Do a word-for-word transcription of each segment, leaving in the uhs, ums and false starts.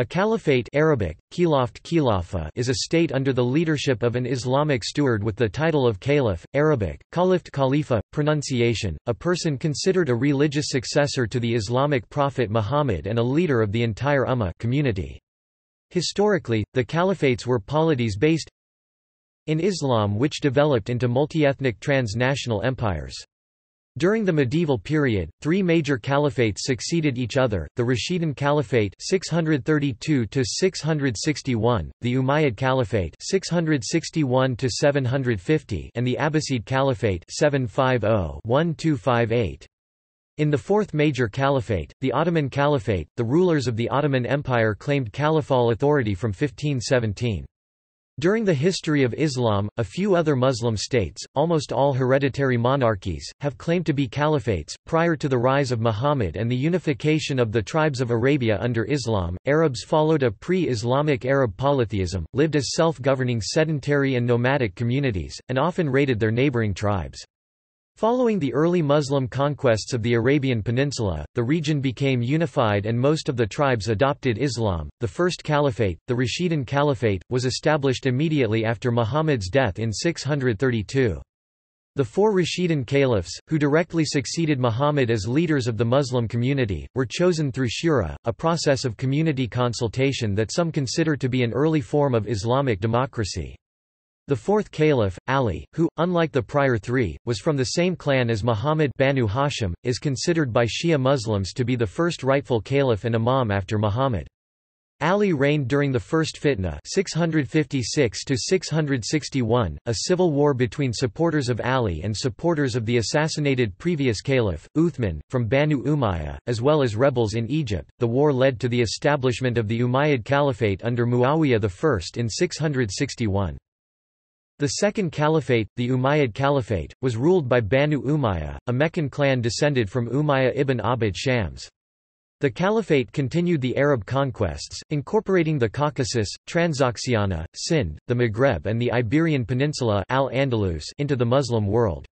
A caliphate Arabic, khilaft, khilafa, is a state under the leadership of an Islamic steward with the title of caliph, Arabic, khalift khalifa, pronunciation, a person considered a religious successor to the Islamic prophet Muhammad and a leader of the entire ummah community. Historically, the caliphates were polities based in Islam which developed into multi-ethnic transnational empires. During the medieval period, three major caliphates succeeded each other, the Rashidun Caliphate six thirty-two to six sixty-one, the Umayyad Caliphate six sixty-one to seven fifty and the Abbasid Caliphate seven fifty to twelve fifty-eight. In the fourth major caliphate, the Ottoman Caliphate, the rulers of the Ottoman Empire claimed caliphal authority from fifteen seventeen. During the history of Islam, a few other Muslim states, almost all hereditary monarchies, have claimed to be caliphates. Prior to the rise of Muhammad and the unification of the tribes of Arabia under Islam, Arabs followed a pre-Islamic Arab polytheism, lived as self-governing sedentary and nomadic communities, and often raided their neighboring tribes. Following the early Muslim conquests of the Arabian Peninsula, the region became unified and most of the tribes adopted Islam. The first caliphate, the Rashidun Caliphate, was established immediately after Muhammad's death in six thirty-two. The four Rashidun caliphs, who directly succeeded Muhammad as leaders of the Muslim community, were chosen through shura, a process of community consultation that some consider to be an early form of Islamic democracy. The fourth caliph, Ali, who, unlike the prior three, was from the same clan as Muhammad Banu Hashim, is considered by Shia Muslims to be the first rightful caliph and imam after Muhammad. Ali reigned during the First Fitna six fifty-six to six sixty-one, a civil war between supporters of Ali and supporters of the assassinated previous caliph, Uthman, from Banu Umayya, as well as rebels in Egypt. The war led to the establishment of the Umayyad Caliphate under Muawiyah I in six sixty-one. The second caliphate, the Umayyad Caliphate, was ruled by Banu Umayya, a Meccan clan descended from Umayya ibn Abd Shams. The caliphate continued the Arab conquests, incorporating the Caucasus, Transoxiana, Sindh, the Maghreb and the Iberian Peninsula Al-Andalus into the Muslim world.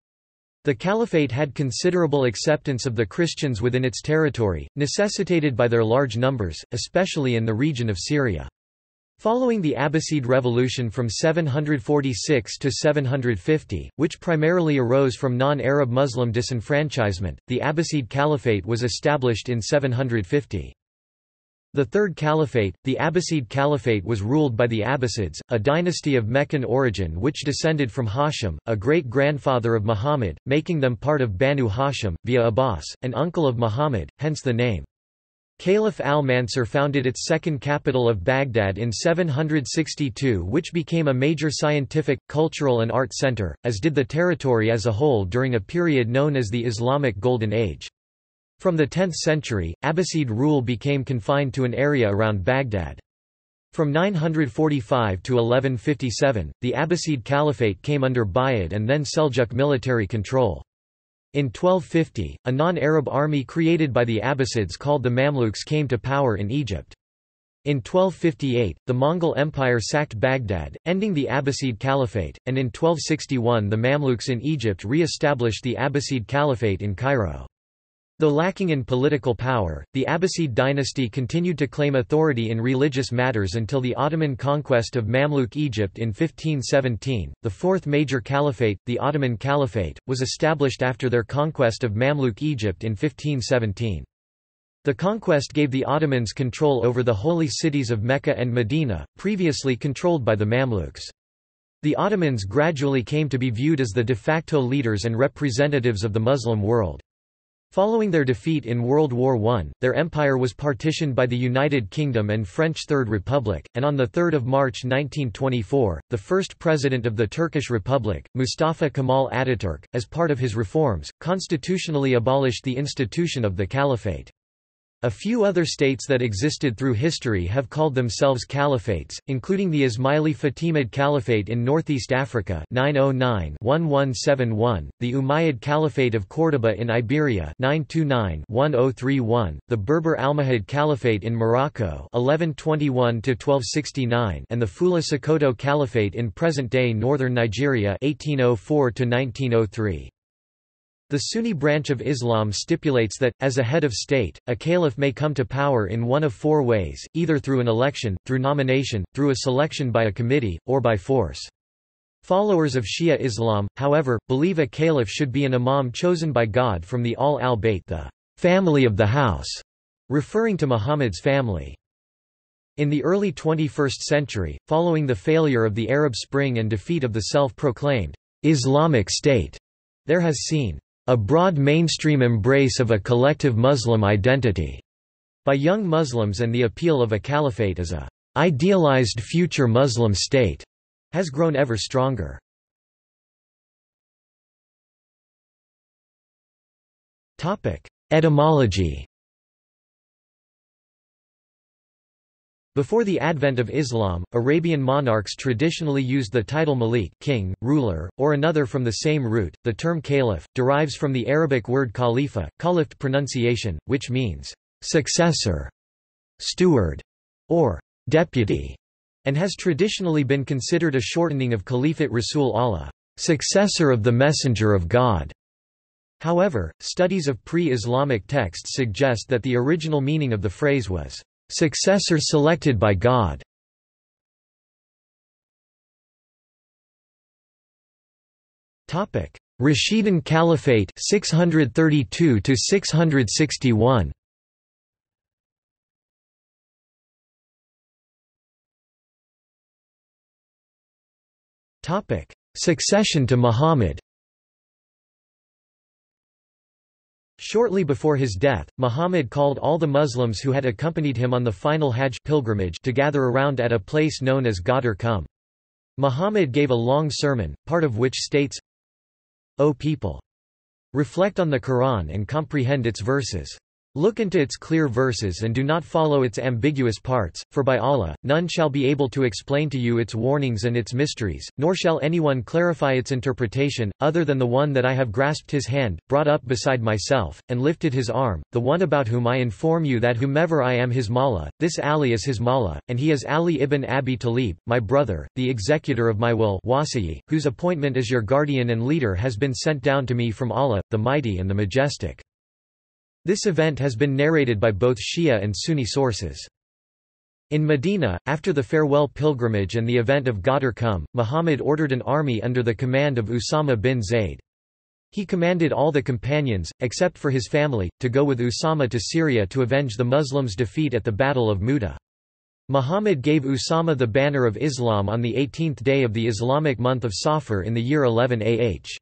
The caliphate had considerable acceptance of the Christians within its territory, necessitated by their large numbers, especially in the region of Syria. Following the Abbasid Revolution from seven forty-six to seven fifty, which primarily arose from non-Arab Muslim disenfranchisement, the Abbasid Caliphate was established in seven fifty. The Third Caliphate, the Abbasid Caliphate was ruled by the Abbasids, a dynasty of Meccan origin which descended from Hashim, a great-grandfather of Muhammad, making them part of Banu Hashim, via Abbas, an uncle of Muhammad, hence the name. Caliph al-Mansur founded its second capital of Baghdad in seven sixty-two, which became a major scientific, cultural and art center, as did the territory as a whole during a period known as the Islamic Golden Age. From the tenth century, Abbasid rule became confined to an area around Baghdad. From nine forty-five to eleven fifty-seven, the Abbasid Caliphate came under Buyid and then Seljuk military control. In twelve fifty, a non-Arab army created by the Abbasids called the Mamluks came to power in Egypt. In twelve fifty-eight, the Mongol Empire sacked Baghdad, ending the Abbasid Caliphate, and in twelve sixty-one the Mamluks in Egypt re-established the Abbasid Caliphate in Cairo. Though lacking in political power, the Abbasid dynasty continued to claim authority in religious matters until the Ottoman conquest of Mamluk Egypt in fifteen seventeen. The fourth major caliphate, the Ottoman Caliphate, was established after their conquest of Mamluk Egypt in fifteen seventeen. The conquest gave the Ottomans control over the holy cities of Mecca and Medina, previously controlled by the Mamluks. The Ottomans gradually came to be viewed as the de facto leaders and representatives of the Muslim world. Following their defeat in World War One, their empire was partitioned by the United Kingdom and French Third Republic, and on the third of March nineteen twenty-four, the first president of the Turkish Republic, Mustafa Kemal Atatürk, as part of his reforms, constitutionally abolished the institution of the caliphate. A few other states that existed through history have called themselves caliphates, including the Ismaili Fatimid Caliphate in northeast Africa nine oh nine to eleven seventy-one, the Umayyad Caliphate of Cordoba in Iberia nine twenty-nine to ten thirty-one, the Berber Almohad Caliphate in Morocco eleven twenty-one to twelve sixty-nine, and the Fula Sokoto Caliphate in present-day northern Nigeria eighteen oh four to nineteen oh three. The Sunni branch of Islam stipulates that, as a head of state, a caliph may come to power in one of four ways, either through an election, through nomination, through a selection by a committee, or by force. Followers of Shia Islam, however, believe a caliph should be an imam chosen by God from the Al al-Bayt, the family of the house, referring to Muhammad's family. In the early twenty-first century, following the failure of the Arab Spring and defeat of the self-proclaimed Islamic State, there has seen a broad mainstream embrace of a collective Muslim identity by young Muslims, and the appeal of a caliphate as a idealized future Muslim state has grown ever stronger. Etymology. Before the advent of Islam, Arabian monarchs traditionally used the title malik, king, ruler, or another from the same root. The term caliph derives from the Arabic word khalifa, khalifed pronunciation, which means successor, steward, or deputy, and has traditionally been considered a shortening of Caliphate Rasul Allah, successor of the Messenger of God. However, studies of pre-Islamic texts suggest that the original meaning of the phrase was successor selected by God. Topic: Rashidun Caliphate six thirty-two to six sixty-one. Topic: Succession to Muhammad. Shortly before his death, Muhammad called all the Muslims who had accompanied him on the final Hajj pilgrimage to gather around at a place known as Ghadir Khum. Muhammad gave a long sermon, part of which states, "O people! Reflect on the Quran and comprehend its verses. Look into its clear verses and do not follow its ambiguous parts, for by Allah, none shall be able to explain to you its warnings and its mysteries, nor shall anyone clarify its interpretation, other than the one that I have grasped his hand, brought up beside myself, and lifted his arm, the one about whom I inform you that whomever I am his Mawla, this Ali is his Mawla, and he is Ali ibn Abi Talib, my brother, the executor of my will, Wasiyi, whose appointment as your guardian and leader has been sent down to me from Allah, the Mighty and the Majestic." This event has been narrated by both Shia and Sunni sources. In Medina, after the farewell pilgrimage and the event of Ghadir Khum, Muhammad ordered an army under the command of Usama bin Zayd. He commanded all the companions, except for his family, to go with Usama to Syria to avenge the Muslims' defeat at the Battle of Mu'tah. Muhammad gave Usama the banner of Islam on the eighteenth day of the Islamic month of Safar in the year eleven A H.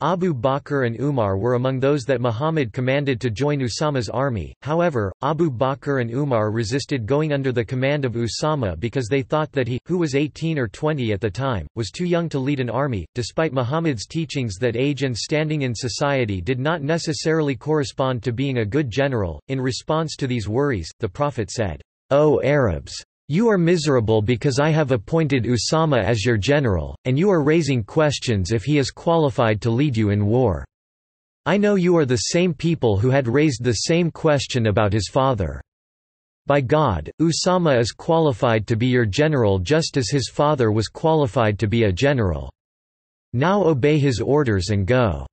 Abu Bakr and Umar were among those that Muhammad commanded to join Usama's army. However, Abu Bakr and Umar resisted going under the command of Usama because they thought that he, who was eighteen or twenty at the time, was too young to lead an army, despite Muhammad's teachings that age and standing in society did not necessarily correspond to being a good general. In response to these worries, the Prophet said, "O Arabs! You are miserable because I have appointed Usama as your general, and you are raising questions if he is qualified to lead you in war. I know you are the same people who had raised the same question about his father. By God, Usama is qualified to be your general just as his father was qualified to be a general. Now obey his orders and go."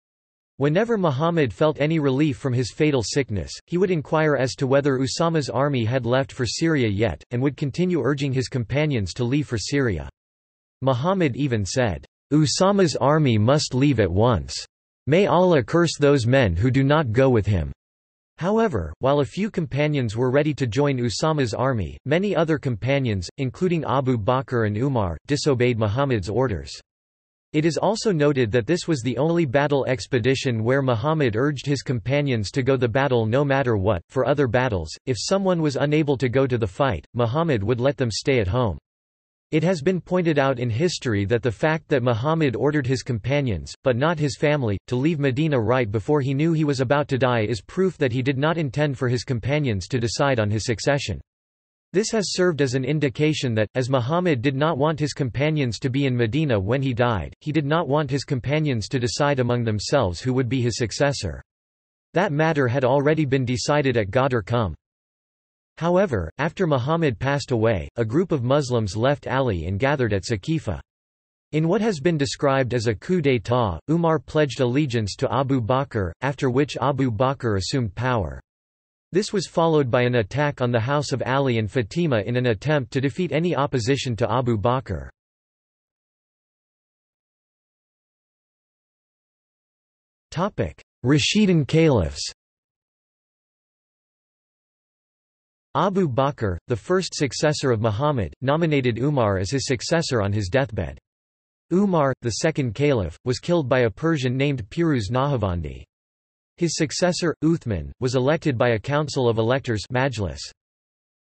Whenever Muhammad felt any relief from his fatal sickness, he would inquire as to whether Usama's army had left for Syria yet, and would continue urging his companions to leave for Syria. Muhammad even said, "Usama's army must leave at once. May Allah curse those men who do not go with him." However, while a few companions were ready to join Usama's army, many other companions, including Abu Bakr and Umar, disobeyed Muhammad's orders. It is also noted that this was the only battle expedition where Muhammad urged his companions to go the battle no matter what. For other battles, if someone was unable to go to the fight, Muhammad would let them stay at home. It has been pointed out in history that the fact that Muhammad ordered his companions, but not his family, to leave Medina right before he knew he was about to die is proof that he did not intend for his companions to decide on his succession. This has served as an indication that, as Muhammad did not want his companions to be in Medina when he died, he did not want his companions to decide among themselves who would be his successor. That matter had already been decided at Ghadir Khum. However, after Muhammad passed away, a group of Muslims left Ali and gathered at Saqifah. In what has been described as a coup d'état, Umar pledged allegiance to Abu Bakr, after which Abu Bakr assumed power. This was followed by an attack on the house of Ali and Fatima in an attempt to defeat any opposition to Abu Bakr. Rashidun Caliphs. Abu Bakr, the first successor of Muhammad, nominated Umar as his successor on his deathbed. Umar, the second caliph, was killed by a Persian named Piruz Nahavandi. His successor, Uthman, was elected by a council of electors majlis.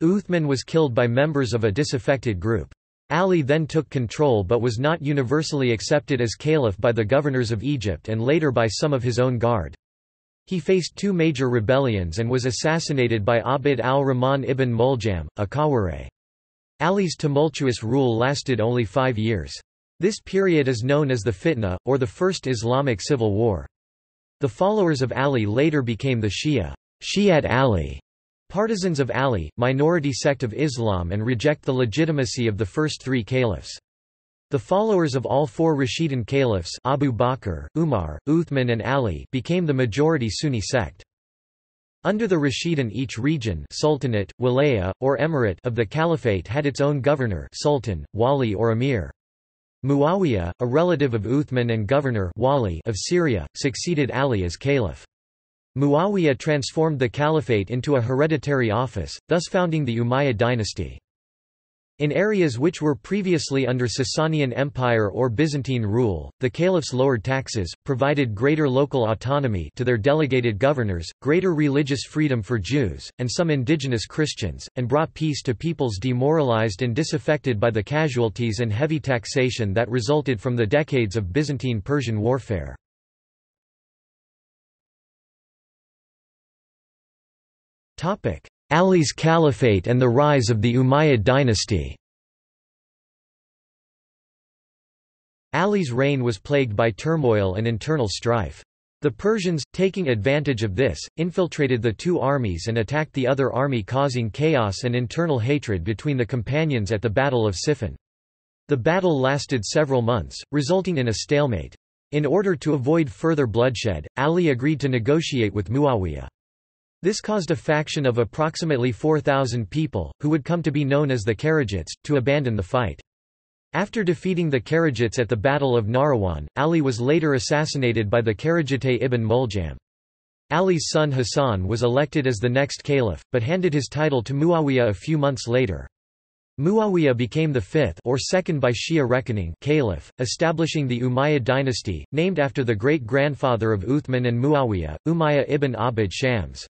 Uthman was killed by members of a disaffected group. Ali then took control but was not universally accepted as caliph by the governors of Egypt and later by some of his own guard. He faced two major rebellions and was assassinated by Abd al-Rahman ibn Muljam, a Khawarij. Ali's tumultuous rule lasted only five years. This period is known as the Fitna, or the First Islamic Civil War. The followers of Ali later became the Shia, Shi'at Ali, partisans of Ali, minority sect of Islam, and reject the legitimacy of the first three caliphs. The followers of all four Rashidun caliphs, Abu Bakr, Umar, Uthman and Ali, became the majority Sunni sect. Under the Rashidun, each region sultanate, wilaya, or emirate of the caliphate had its own governor sultan, wali or emir. Muawiyah, a relative of Uthman and governor wali of Syria, succeeded Ali as caliph. Muawiyah transformed the caliphate into a hereditary office, thus founding the Umayyad dynasty. In areas which were previously under Sasanian Empire or Byzantine rule, the caliphs lowered taxes, provided greater local autonomy to their delegated governors, greater religious freedom for Jews, and some indigenous Christians, and brought peace to peoples demoralized and disaffected by the casualties and heavy taxation that resulted from the decades of Byzantine-Persian warfare. Ali's Caliphate and the rise of the Umayyad dynasty. Ali's reign was plagued by turmoil and internal strife. The Persians, taking advantage of this, infiltrated the two armies and attacked the other army, causing chaos and internal hatred between the companions at the Battle of Siffin. The battle lasted several months, resulting in a stalemate. In order to avoid further bloodshed, Ali agreed to negotiate with Muawiyah. This caused a faction of approximately four thousand people, who would come to be known as the Kharijites, to abandon the fight. After defeating the Kharijites at the Battle of Narawan, Ali was later assassinated by the Kharijite ibn Muljam. Ali's son Hassan was elected as the next caliph, but handed his title to Muawiyah a few months later. Muawiyah became the fifth, or second by Shia reckoning, caliph, establishing the Umayyad dynasty, named after the great-grandfather of Uthman and Muawiyah, Umayya ibn Abd Shams.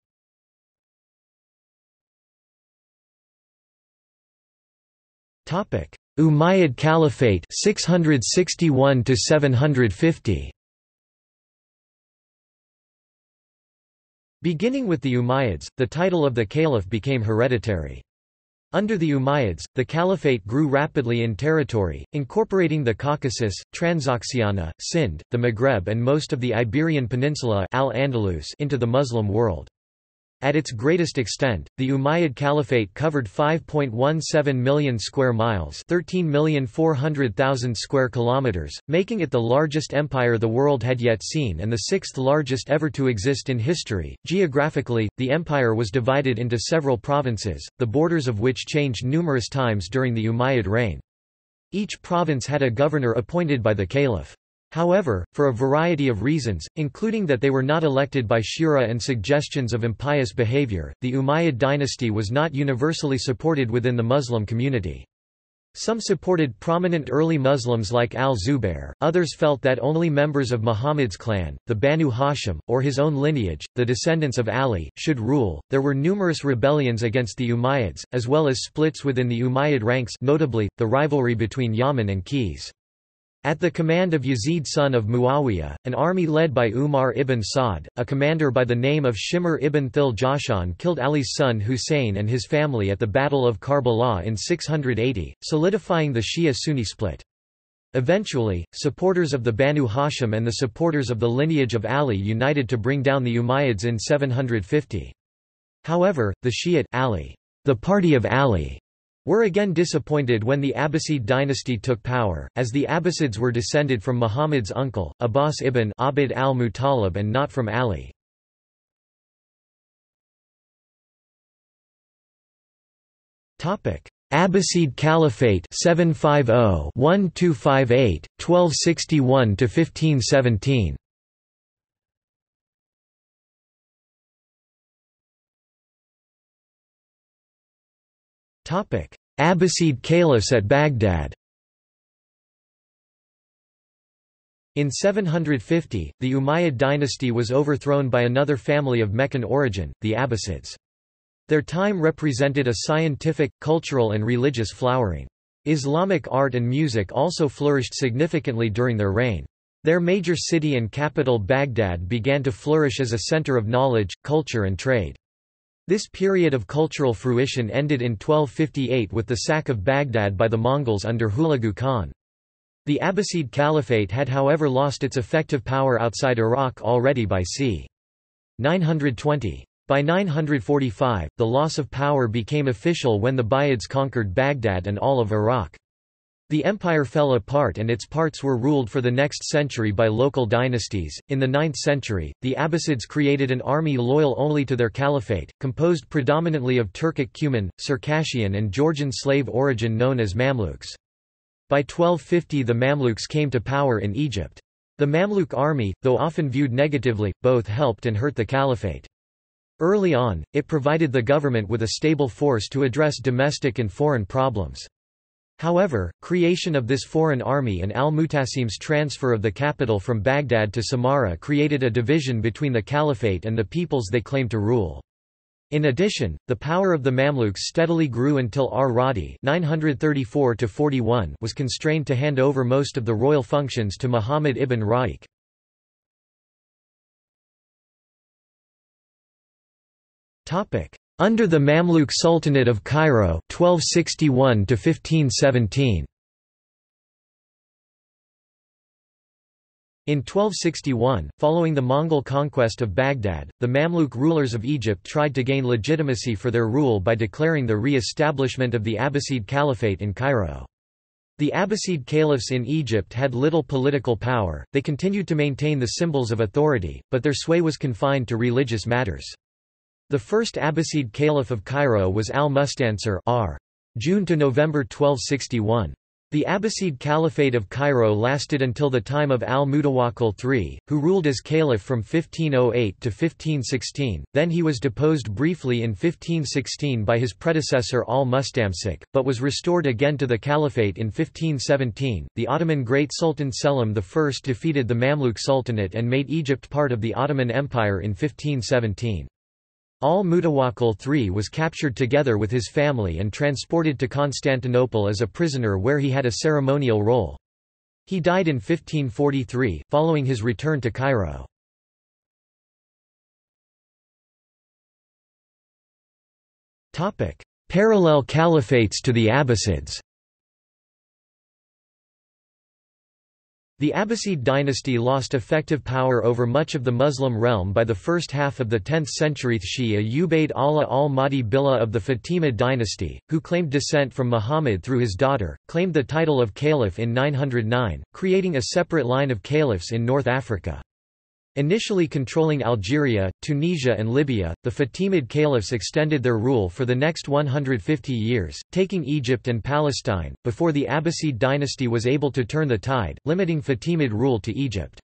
Umayyad Caliphate six sixty-one to seven fifty. Beginning with the Umayyads, the title of the caliph became hereditary. Under the Umayyads, the caliphate grew rapidly in territory, incorporating the Caucasus, Transoxiana, Sindh, the Maghreb and most of the Iberian Peninsula Al-Andalus into the Muslim world. At its greatest extent, the Umayyad Caliphate covered five point one seven million square miles, thirteen million four hundred thousand square kilometers, making it the largest empire the world had yet seen and the sixth largest ever to exist in history. Geographically, the empire was divided into several provinces, the borders of which changed numerous times during the Umayyad reign. Each province had a governor appointed by the caliph. However, for a variety of reasons, including that they were not elected by shura and suggestions of impious behavior, the Umayyad dynasty was not universally supported within the Muslim community. Some supported prominent early Muslims like al-Zubair, others felt that only members of Muhammad's clan, the Banu Hashim, or his own lineage, the descendants of Ali, should rule. There were numerous rebellions against the Umayyads, as well as splits within the Umayyad ranks, notably, the rivalry between Yaman and Qays. At the command of Yazid son of Muawiyah, an army led by Umar ibn Sa'd, a commander by the name of Shimr ibn Thil Jashan killed Ali's son Husayn and his family at the Battle of Karbala in six eighty, solidifying the Shia-Sunni split. Eventually, supporters of the Banu Hashim and the supporters of the lineage of Ali united to bring down the Umayyads in seven fifty. However, the Shi'at Ali, the party of Ali, were again disappointed when the Abbasid dynasty took power, as the Abbasids were descended from Muhammad's uncle, Abbas ibn Abd al-Muttalib, and not from Ali. Abbasid Caliphate seven fifty to twelve fifty-eight, twelve sixty-one to fifteen seventeen. Abbasid Caliphs at Baghdad. In seven hundred fifty, the Umayyad dynasty was overthrown by another family of Meccan origin, the Abbasids. Their time represented a scientific, cultural and religious flowering. Islamic art and music also flourished significantly during their reign. Their major city and capital Baghdad began to flourish as a center of knowledge, culture and trade. This period of cultural fruition ended in twelve fifty-eight with the sack of Baghdad by the Mongols under Hulagu Khan. The Abbasid Caliphate had however lost its effective power outside Iraq already by c. nine hundred twenty. By nine hundred forty-five, the loss of power became official when the Buyids conquered Baghdad and all of Iraq. The empire fell apart and its parts were ruled for the next century by local dynasties. In the ninth century, the Abbasids created an army loyal only to their caliphate, composed predominantly of Turkic Cuman, Circassian, and Georgian slave origin known as Mamluks. By twelve fifty, the Mamluks came to power in Egypt. The Mamluk army, though often viewed negatively, both helped and hurt the caliphate. Early on, it provided the government with a stable force to address domestic and foreign problems. However, creation of this foreign army and al-Mutasim's transfer of the capital from Baghdad to Samarra created a division between the caliphate and the peoples they claimed to rule. In addition, the power of the Mamluks steadily grew until Ar-Radi nine thirty-four to forty-one was constrained to hand over most of the royal functions to Muhammad ibn Ra'iq. Under the Mamluk Sultanate of Cairo twelve sixty-one to fifteen seventeen. In twelve sixty-one, following the Mongol conquest of Baghdad, the Mamluk rulers of Egypt tried to gain legitimacy for their rule by declaring the re-establishment of the Abbasid Caliphate in Cairo. The Abbasid caliphs in Egypt had little political power, they continued to maintain the symbols of authority, but their sway was confined to religious matters. The first Abbasid Caliph of Cairo was al-Mustansir r. June to November twelve sixty-one. The Abbasid Caliphate of Cairo lasted until the time of al-Mutawakkil the third, who ruled as Caliph from fifteen oh eight to fifteen sixteen, then he was deposed briefly in fifteen sixteen by his predecessor al-Mustamsik, but was restored again to the Caliphate in fifteen seventeen. The Ottoman Great Sultan Selim the first defeated the Mamluk Sultanate and made Egypt part of the Ottoman Empire in fifteen seventeen. Al-Mutawakkil the third was captured together with his family and transported to Constantinople as a prisoner where he had a ceremonial role. He died in fifteen forty-three, following his return to Cairo. Parallel caliphates to the Abbasids. The Abbasid dynasty lost effective power over much of the Muslim realm by the first half of the tenth century. Shia Ubayd Allah al-Mahdi Billah of the Fatimid dynasty, who claimed descent from Muhammad through his daughter, claimed the title of caliph in nine hundred nine, creating a separate line of caliphs in North Africa. Initially controlling Algeria, Tunisia and Libya, the Fatimid caliphs extended their rule for the next one hundred fifty years, taking Egypt and Palestine, before the Abbasid dynasty was able to turn the tide, limiting Fatimid rule to Egypt.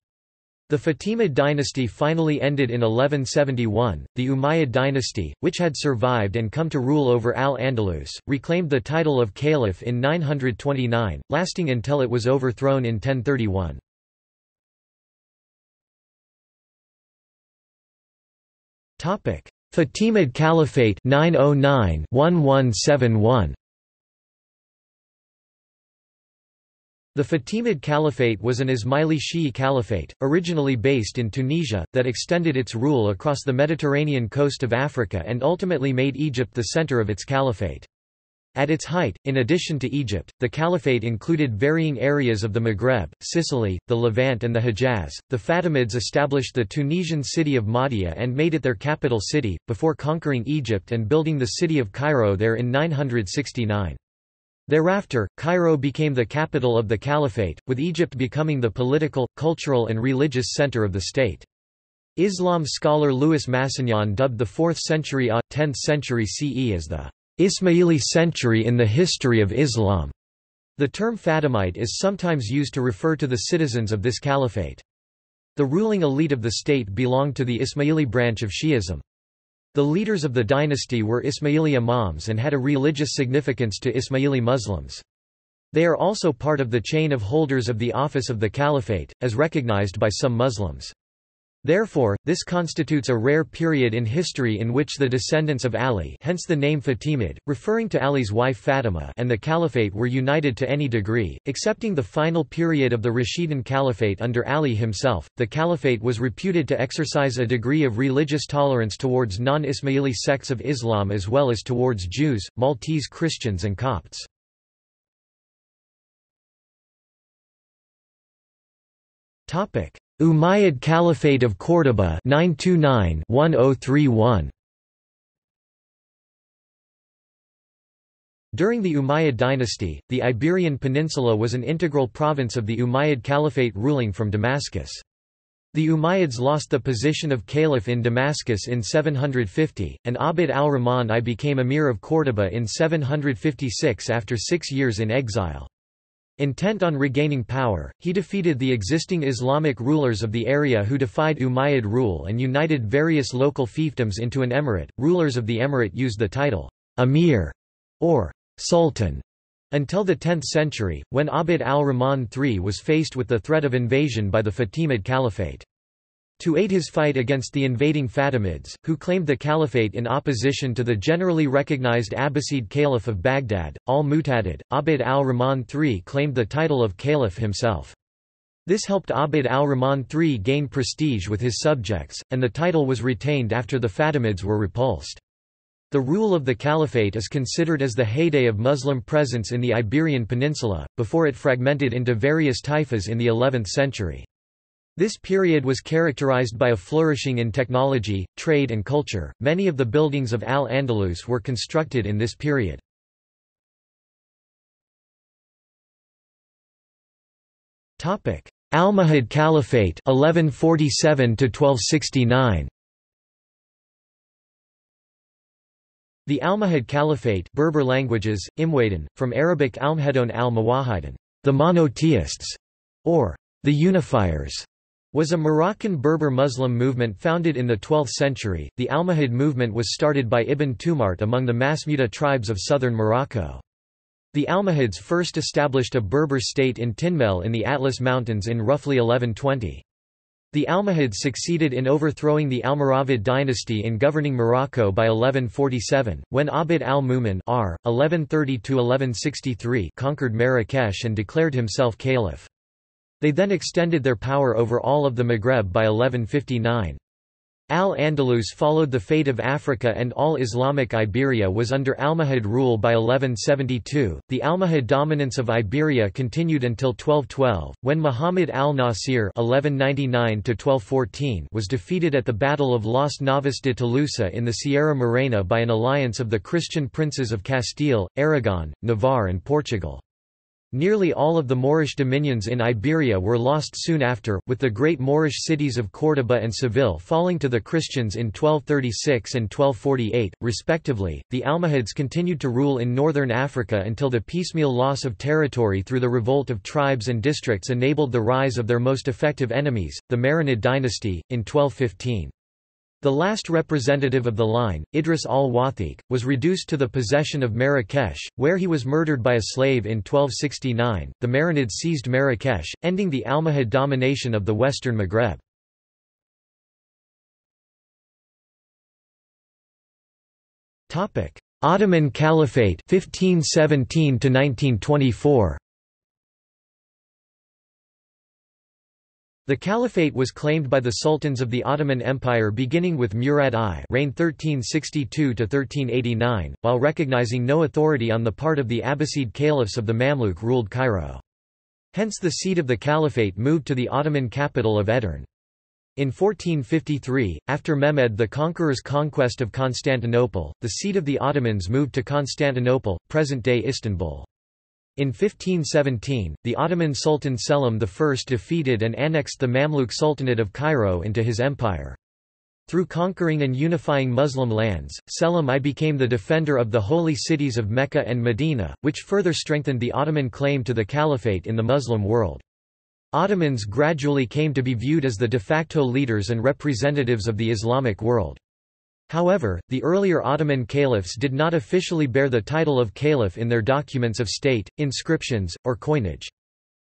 The Fatimid dynasty finally ended in eleven seventy-one. The Umayyad dynasty, which had survived and come to rule over Al-Andalus, reclaimed the title of caliph in nine hundred twenty-nine, lasting until it was overthrown in ten thirty-one. Topic: Fatimid Caliphate nine oh nine to eleven seventy-one. The Fatimid Caliphate was an Ismaili Shi'i caliphate, originally based in Tunisia, that extended its rule across the Mediterranean coast of Africa and ultimately made Egypt the center of its caliphate. At its height, in addition to Egypt, the caliphate included varying areas of the Maghreb, Sicily, the Levant and the Hejaz. The Fatimids established the Tunisian city of Mahdia and made it their capital city, before conquering Egypt and building the city of Cairo there in nine hundred sixty-nine. Thereafter, Cairo became the capital of the caliphate, with Egypt becoming the political, cultural and religious center of the state. Islam scholar Louis Massignon dubbed the fourth century A. tenth century C E as the Ismaili century in the history of Islam. The term Fatimite is sometimes used to refer to the citizens of this caliphate. The ruling elite of the state belonged to the Ismaili branch of Shi'ism. The leaders of the dynasty were Ismaili imams and had a religious significance to Ismaili Muslims. They are also part of the chain of holders of the office of the caliphate, as recognized by some Muslims. Therefore, this constitutes a rare period in history in which the descendants of Ali, hence the name Fatimid, referring to Ali's wife Fatima, and the caliphate were united to any degree, excepting the final period of the Rashidun Caliphate under Ali himself. The caliphate was reputed to exercise a degree of religious tolerance towards non-Ismaili sects of Islam as well as towards Jews, Maltese Christians and Copts. Topic: Umayyad Caliphate of Cordoba nine twenty-nine to ten thirty-one. During the Umayyad dynasty, the Iberian Peninsula was an integral province of the Umayyad Caliphate ruling from Damascus. The Umayyads lost the position of caliph in Damascus in seven hundred fifty, and Abd al-Rahman I became emir of Cordoba in seven hundred fifty-six after six years in exile. Intent on regaining power, he defeated the existing Islamic rulers of the area who defied Umayyad rule and united various local fiefdoms into an emirate. Rulers of the emirate used the title Amir or Sultan until the tenth century, when Abd al-Rahman the third was faced with the threat of invasion by the Fatimid Caliphate. To aid his fight against the invading Fatimids, who claimed the caliphate in opposition to the generally recognized Abbasid Caliph of Baghdad, al-Mu'tadid, Abd al-Rahman the third claimed the title of caliph himself. This helped Abd al-Rahman the third gain prestige with his subjects, and the title was retained after the Fatimids were repulsed. The rule of the caliphate is considered as the heyday of Muslim presence in the Iberian Peninsula, before it fragmented into various taifas in the eleventh century. This period was characterized by a flourishing in technology, trade and culture. Many of the buildings of Al-Andalus were constructed in this period. Topic: Almohad Caliphate eleven forty-seven to twelve sixty-nine. The Almohad Caliphate, Berber languages, Imwaydin, from Arabic Almhadon al-Muwahhidin, the monotheists, or the unifiers, was a Moroccan Berber Muslim movement founded in the twelfth century. The Almohad movement was started by Ibn Tumart among the Masmuta tribes of southern Morocco. The Almohads first established a Berber state in Tinmel in the Atlas Mountains in roughly eleven twenty. The Almohads succeeded in overthrowing the Almoravid dynasty in governing Morocco by eleven forty-seven, when Abd al-Mumin r. eleven thirty to eleven sixty-three conquered Marrakesh and declared himself caliph. They then extended their power over all of the Maghreb by eleven fifty-nine. Al-Andalus followed the fate of Africa, and all Islamic Iberia was under Almohad rule by eleven seventy-two. The Almohad dominance of Iberia continued until twelve twelve, when Muhammad al-Nasir (eleven ninety-nine to twelve fourteen) was defeated at the Battle of Las Navas de Tolosa in the Sierra Morena by an alliance of the Christian princes of Castile, Aragon, Navarre, and Portugal. Nearly all of the Moorish dominions in Iberia were lost soon after, with the great Moorish cities of Córdoba and Seville falling to the Christians in twelve thirty-six and twelve forty-eight, respectively. The Almohads continued to rule in northern Africa until the piecemeal loss of territory through the revolt of tribes and districts enabled the rise of their most effective enemies, the Marinid dynasty, in twelve fifteen. The last representative of the line, Idris al-Wathiq, was reduced to the possession of Marrakesh, where he was murdered by a slave in twelve sixty-nine. The Marinids seized Marrakesh, ending the Almohad domination of the western Maghreb. Topic: Ottoman Caliphate fifteen seventeen to nineteen twenty-four. The caliphate was claimed by the sultans of the Ottoman Empire beginning with Murad I reigned thirteen sixty-two to thirteen eighty-nine, while recognizing no authority on the part of the Abbasid caliphs of the Mamluk-ruled Cairo. Hence the seat of the caliphate moved to the Ottoman capital of Edirne. In fourteen fifty-three, after Mehmed the Conqueror's conquest of Constantinople, the seat of the Ottomans moved to Constantinople, present-day Istanbul. In fifteen seventeen, the Ottoman Sultan Selim the First defeated and annexed the Mamluk Sultanate of Cairo into his empire. Through conquering and unifying Muslim lands, Selim I became the defender of the holy cities of Mecca and Medina, which further strengthened the Ottoman claim to the caliphate in the Muslim world. Ottomans gradually came to be viewed as the de facto leaders and representatives of the Islamic world. However, the earlier Ottoman caliphs did not officially bear the title of caliph in their documents of state, inscriptions, or coinage.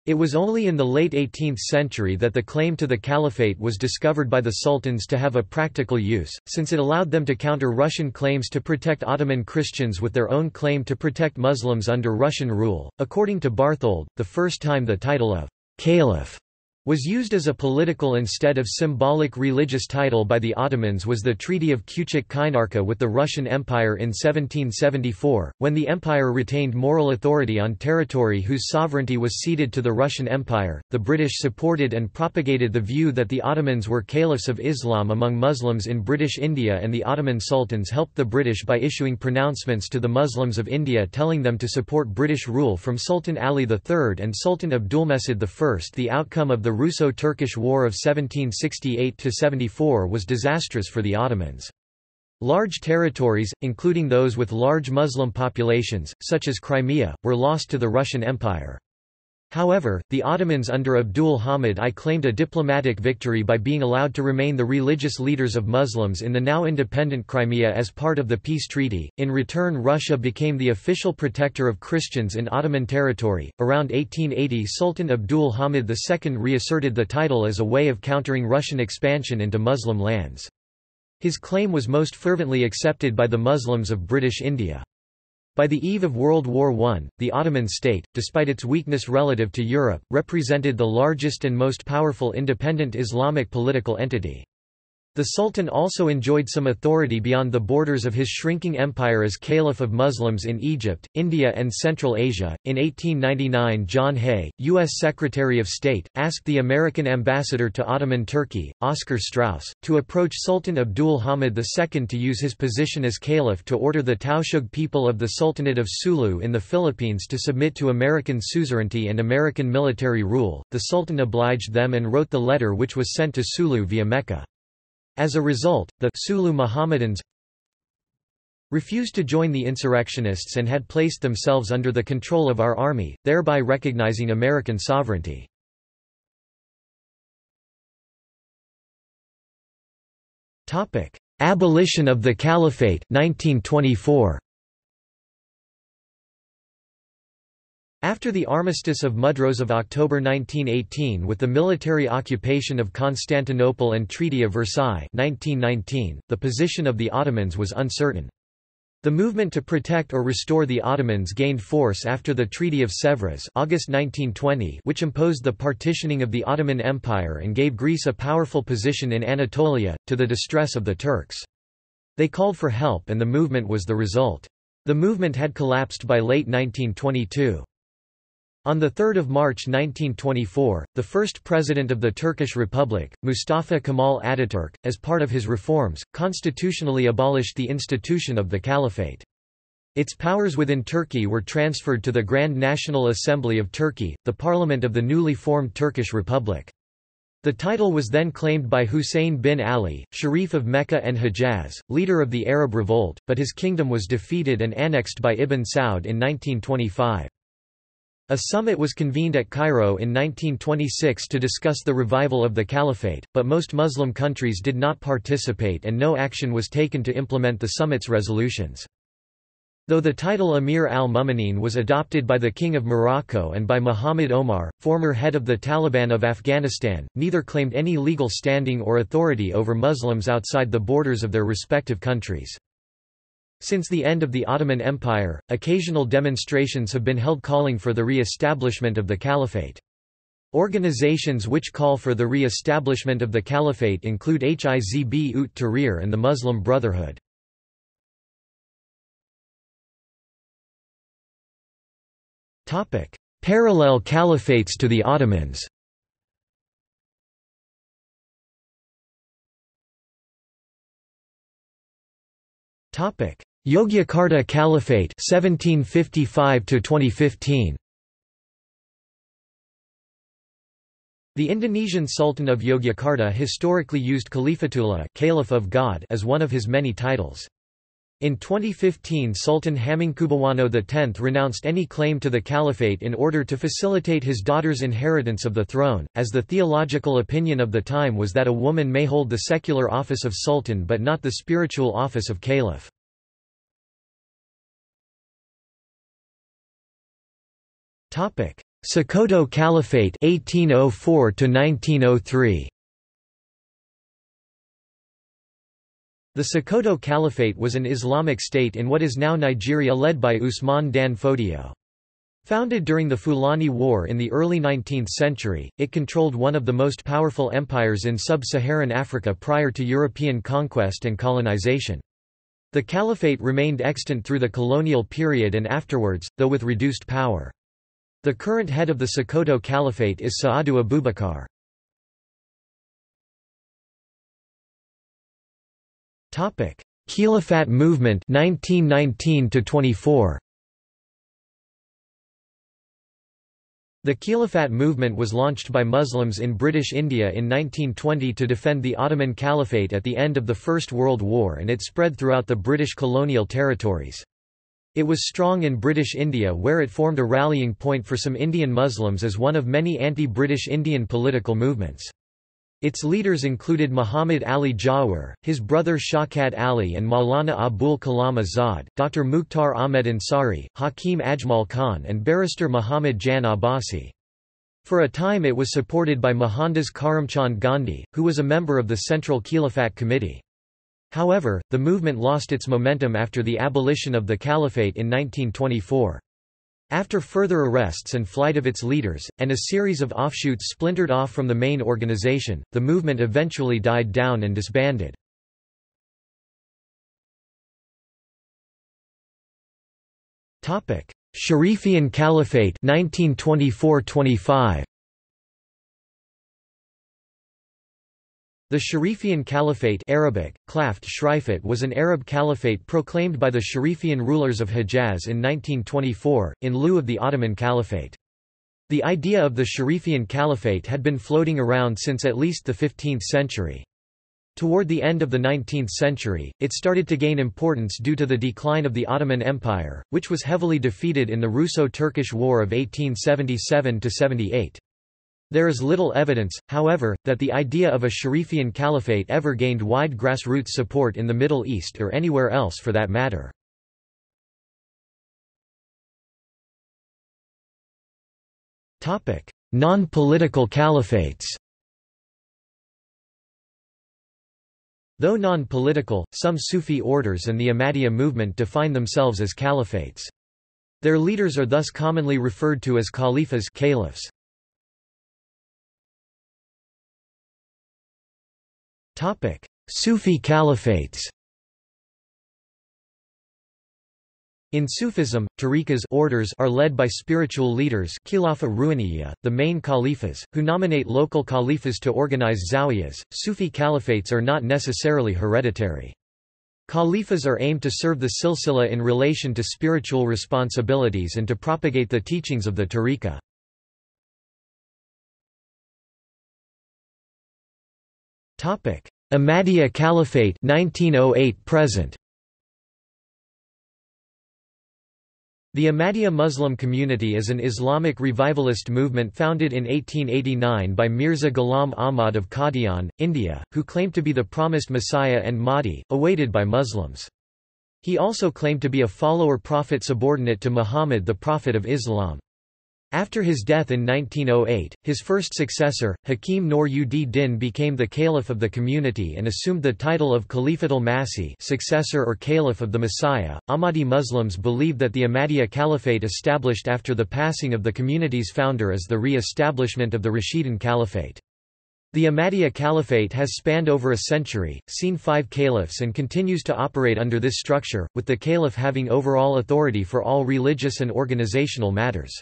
It was only in the late eighteenth century that the claim to the caliphate was discovered by the sultans to have a practical use, since it allowed them to counter Russian claims to protect Ottoman Christians with their own claim to protect Muslims under Russian rule. According to Barthold, the first time the title of caliph was used as a political instead of symbolic religious title by the Ottomans was the Treaty of Küçük-Kaynarca with the Russian Empire in seventeen seventy-four, when the empire retained moral authority on territory whose sovereignty was ceded to the Russian Empire. The British supported and propagated the view that the Ottomans were caliphs of Islam among Muslims in British India, and the Ottoman sultans helped the British by issuing pronouncements to the Muslims of India telling them to support British rule from Sultan Ali the Third and Sultan Abdulmesid the First. The outcome of the The Russo-Turkish War of seventeen sixty-eight to seventy-four was disastrous for the Ottomans. Large territories, including those with large Muslim populations, such as Crimea, were lost to the Russian Empire. However, the Ottomans under Abdul Hamid I claimed a diplomatic victory by being allowed to remain the religious leaders of Muslims in the now independent Crimea as part of the peace treaty. In return, Russia became the official protector of Christians in Ottoman territory. Around eighteen eighty, Sultan Abdul Hamid the Second reasserted the title as a way of countering Russian expansion into Muslim lands. His claim was most fervently accepted by the Muslims of British India. By the eve of World War One, the Ottoman state, despite its weakness relative to Europe, represented the largest and most powerful independent Islamic political entity. The Sultan also enjoyed some authority beyond the borders of his shrinking empire as Caliph of Muslims in Egypt, India, and Central Asia. In eighteen ninety-nine, John Hay, U S Secretary of State, asked the American ambassador to Ottoman Turkey, Oscar Strauss, to approach Sultan Abdul Hamid the Second to use his position as Caliph to order the Tausug people of the Sultanate of Sulu in the Philippines to submit to American suzerainty and American military rule. The Sultan obliged them and wrote the letter, which was sent to Sulu via Mecca. As a result, the Sulu Mohammedans refused to join the insurrectionists and had placed themselves under the control of our army, thereby recognizing American sovereignty. Abolition of the Caliphate nineteen twenty-four. After the armistice of Mudros of October nineteen eighteen with the military occupation of Constantinople and Treaty of Versailles nineteen nineteen, the position of the Ottomans was uncertain. The movement to protect or restore the Ottomans gained force after the Treaty of Sèvres August nineteen twenty, which imposed the partitioning of the Ottoman Empire and gave Greece a powerful position in Anatolia, to the distress of the Turks. They called for help and the movement was the result. The movement had collapsed by late nineteen twenty-two. On the third of March nineteen twenty-four, the first president of the Turkish Republic, Mustafa Kemal Ataturk, as part of his reforms, constitutionally abolished the institution of the Caliphate. Its powers within Turkey were transferred to the Grand National Assembly of Turkey, the parliament of the newly formed Turkish Republic. The title was then claimed by Husayn bin Ali, Sharif of Mecca and Hejaz, leader of the Arab Revolt, but his kingdom was defeated and annexed by Ibn Saud in nineteen twenty-five. A summit was convened at Cairo in nineteen twenty-six to discuss the revival of the caliphate, but most Muslim countries did not participate and no action was taken to implement the summit's resolutions. Though the title Amir al-Mu'minin was adopted by the King of Morocco and by Muhammad Omar, former head of the Taliban of Afghanistan, neither claimed any legal standing or authority over Muslims outside the borders of their respective countries. Since the end of the Ottoman Empire, occasional demonstrations have been held calling for the re-establishment of the caliphate. Organizations which call for the re-establishment of the caliphate include Hizb ut Tahrir and the Muslim Brotherhood. Parallel caliphates to the Ottomans. Yogyakarta Caliphate seventeen fifty-five to twenty fifteen. The Indonesian Sultan of Yogyakarta historically used Khalifatullah, Caliph of God, as one of his many titles. In twenty fifteen, Sultan Hamengkubuwono the tenth renounced any claim to the caliphate in order to facilitate his daughter's inheritance of the throne, as the theological opinion of the time was that a woman may hold the secular office of sultan but not the spiritual office of caliph. Sokoto Caliphate eighteen oh four to nineteen oh three. The Sokoto Caliphate was an Islamic state in what is now Nigeria, led by Usman Dan Fodio. Founded during the Fulani War in the early nineteenth century, it controlled one of the most powerful empires in sub-Saharan Africa prior to European conquest and colonization. The caliphate remained extant through the colonial period and afterwards, though with reduced power. The current head of the Sokoto Caliphate is Saadu Abubakar. Topic: Khilafat Movement nineteen nineteen to twenty-four. The Khilafat movement was launched by Muslims in British India in nineteen twenty to defend the Ottoman Caliphate at the end of the First World War, and it spread throughout the British colonial territories. It was strong in British India, where it formed a rallying point for some Indian Muslims as one of many anti-British Indian political movements. Its leaders included Muhammad Ali Jawhar, his brother Shaukat Ali and Maulana Abul Kalam Azad, Doctor Mukhtar Ahmed Ansari, Hakim Ajmal Khan and barrister Muhammad Jan Abbasi. For a time it was supported by Mohandas Karamchand Gandhi, who was a member of the Central Khilafat Committee. However, the movement lost its momentum after the abolition of the caliphate in nineteen twenty-four. After further arrests and flight of its leaders, and a series of offshoots splintered off from the main organization, the movement eventually died down and disbanded. Sharifian Caliphate nineteen twenty-four to twenty-five. The Sharifian Caliphate, Arabic, Khlaft Shrifat, was an Arab caliphate proclaimed by the Sharifian rulers of Hejaz in nineteen twenty-four, in lieu of the Ottoman Caliphate. The idea of the Sharifian Caliphate had been floating around since at least the fifteenth century. Toward the end of the nineteenth century, it started to gain importance due to the decline of the Ottoman Empire, which was heavily defeated in the Russo-Turkish War of eighteen seventy-seven to seventy-eight. There is little evidence, however, that the idea of a Sharifian caliphate ever gained wide grassroots support in the Middle East or anywhere else for that matter. Non-political caliphates. Though non-political, some Sufi orders and the Ahmadiyya movement define themselves as caliphates. Their leaders are thus commonly referred to as khalifas, caliphs. Topic: Sufi caliphates. In Sufism, tariqas orders are led by spiritual leaders, Khilafa Ruhaniyya, the main caliphs, who nominate local caliphs to organize zawiyas. Sufi caliphates are not necessarily hereditary. Caliphs are aimed to serve the silsila in relation to spiritual responsibilities and to propagate the teachings of the tariqa. Ahmadiyya Caliphate nineteen oh eight to present. The Ahmadiyya Muslim community is an Islamic revivalist movement founded in eighteen eighty-nine by Mirza Ghulam Ahmad of Qadian, India, who claimed to be the promised Messiah and Mahdi, awaited by Muslims. He also claimed to be a follower prophet subordinate to Muhammad, the Prophet of Islam. After his death in nineteen oh eight, his first successor, Hakim Nur-ud-Din, became the caliph of the community and assumed the title of Khalifatul Masih, successor or caliph of the Messiah. Ahmadi Muslims believe that the Ahmadiyya Caliphate established after the passing of the community's founder is the re-establishment of the Rashidun Caliphate. The Ahmadiyya Caliphate has spanned over a century, seen five caliphs, and continues to operate under this structure, with the caliph having overall authority for all religious and organizational matters.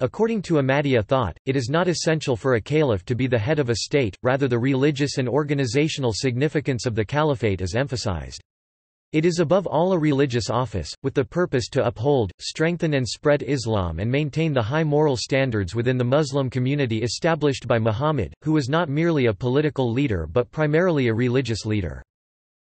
According to Ahmadiyya thought, it is not essential for a caliph to be the head of a state, rather the religious and organizational significance of the caliphate is emphasized. It is above all a religious office, with the purpose to uphold, strengthen and spread Islam and maintain the high moral standards within the Muslim community established by Muhammad, who was not merely a political leader but primarily a religious leader.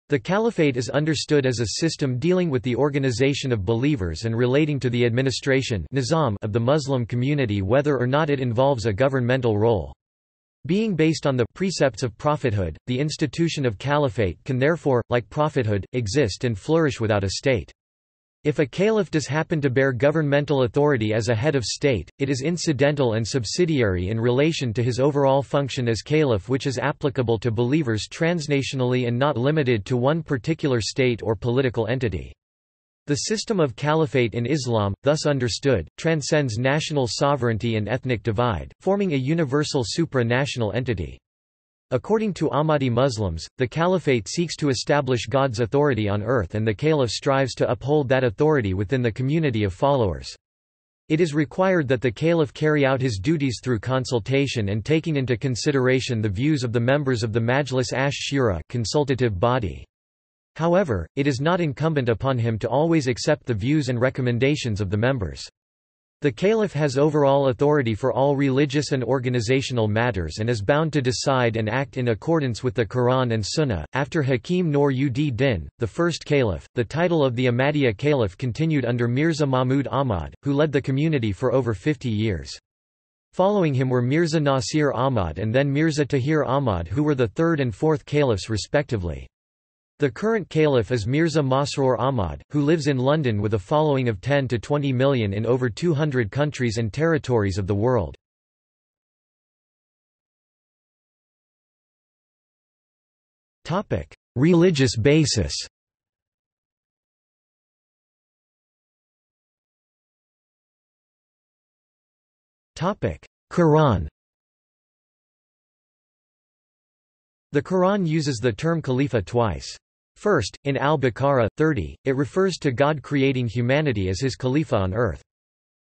The Caliphate is understood as a system dealing with the organization of believers and relating to the administration (nizam) of the Muslim community, whether or not it involves a governmental role. Being based on the precepts of prophethood, the institution of caliphate can therefore, like prophethood, exist and flourish without a state. If a caliph does happen to bear governmental authority as a head of state, it is incidental and subsidiary in relation to his overall function as caliph, which is applicable to believers transnationally and not limited to one particular state or political entity. The system of caliphate in Islam, thus understood, transcends national sovereignty and ethnic divide, forming a universal supranational entity. According to Ahmadi Muslims, the caliphate seeks to establish God's authority on earth, and the caliph strives to uphold that authority within the community of followers. It is required that the caliph carry out his duties through consultation and taking into consideration the views of the members of the Majlis ash-Shura consultative body. However, it is not incumbent upon him to always accept the views and recommendations of the members. The caliph has overall authority for all religious and organizational matters and is bound to decide and act in accordance with the Quran and Sunnah. After Hakim Nur ud Din, the first caliph, the title of the Ahmadiyya caliph continued under Mirza Mahmud Ahmad, who led the community for over fifty years. Following him were Mirza Nasir Ahmad and then Mirza Tahir Ahmad, who were the third and fourth caliphs respectively. The current caliph is Mirza Masroor Ahmad, who lives in London with a following of ten to twenty million in over two hundred countries and territories of the world. Religious basis. Quran. The Quran uses the term khalifa twice. First, in Al-Baqarah, thirty, it refers to God creating humanity as his Khalifa on earth.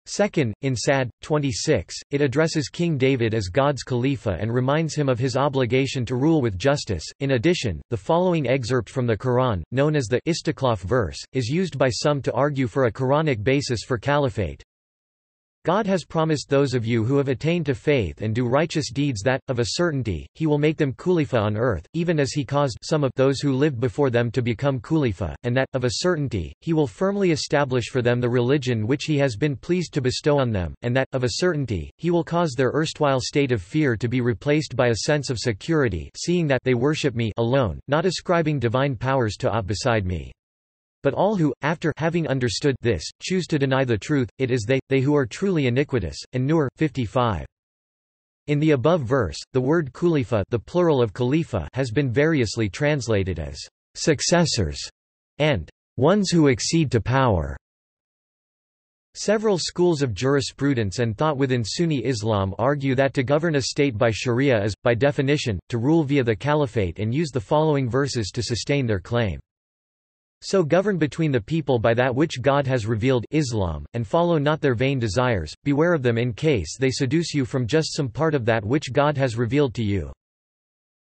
Second, in Sa'd, twenty-six, it addresses King David as God's Khalifa and reminds him of his obligation to rule with justice. In addition, the following excerpt from the Quran, known as the Istiklaf verse, is used by some to argue for a Quranic basis for caliphate. God has promised those of you who have attained to faith and do righteous deeds that, of a certainty, he will make them Khalifa on earth, even as he caused some of those who lived before them to become Khalifa, and that, of a certainty, he will firmly establish for them the religion which he has been pleased to bestow on them, and that, of a certainty, he will cause their erstwhile state of fear to be replaced by a sense of security, seeing that they worship me alone, not ascribing divine powers to aught beside me. But all who, after having understood this, choose to deny the truth, it is they, they who are truly iniquitous. And An-Nur, fifty-five. In the above verse, the word Khalifa, the plural of Khalifa, has been variously translated as successors and ones who accede to power. Several schools of jurisprudence and thought within Sunni Islam argue that to govern a state by Sharia is, by definition, to rule via the caliphate, and use the following verses to sustain their claim. So govern between the people by that which God has revealed Islam, and follow not their vain desires, beware of them in case they seduce you from just some part of that which God has revealed to you.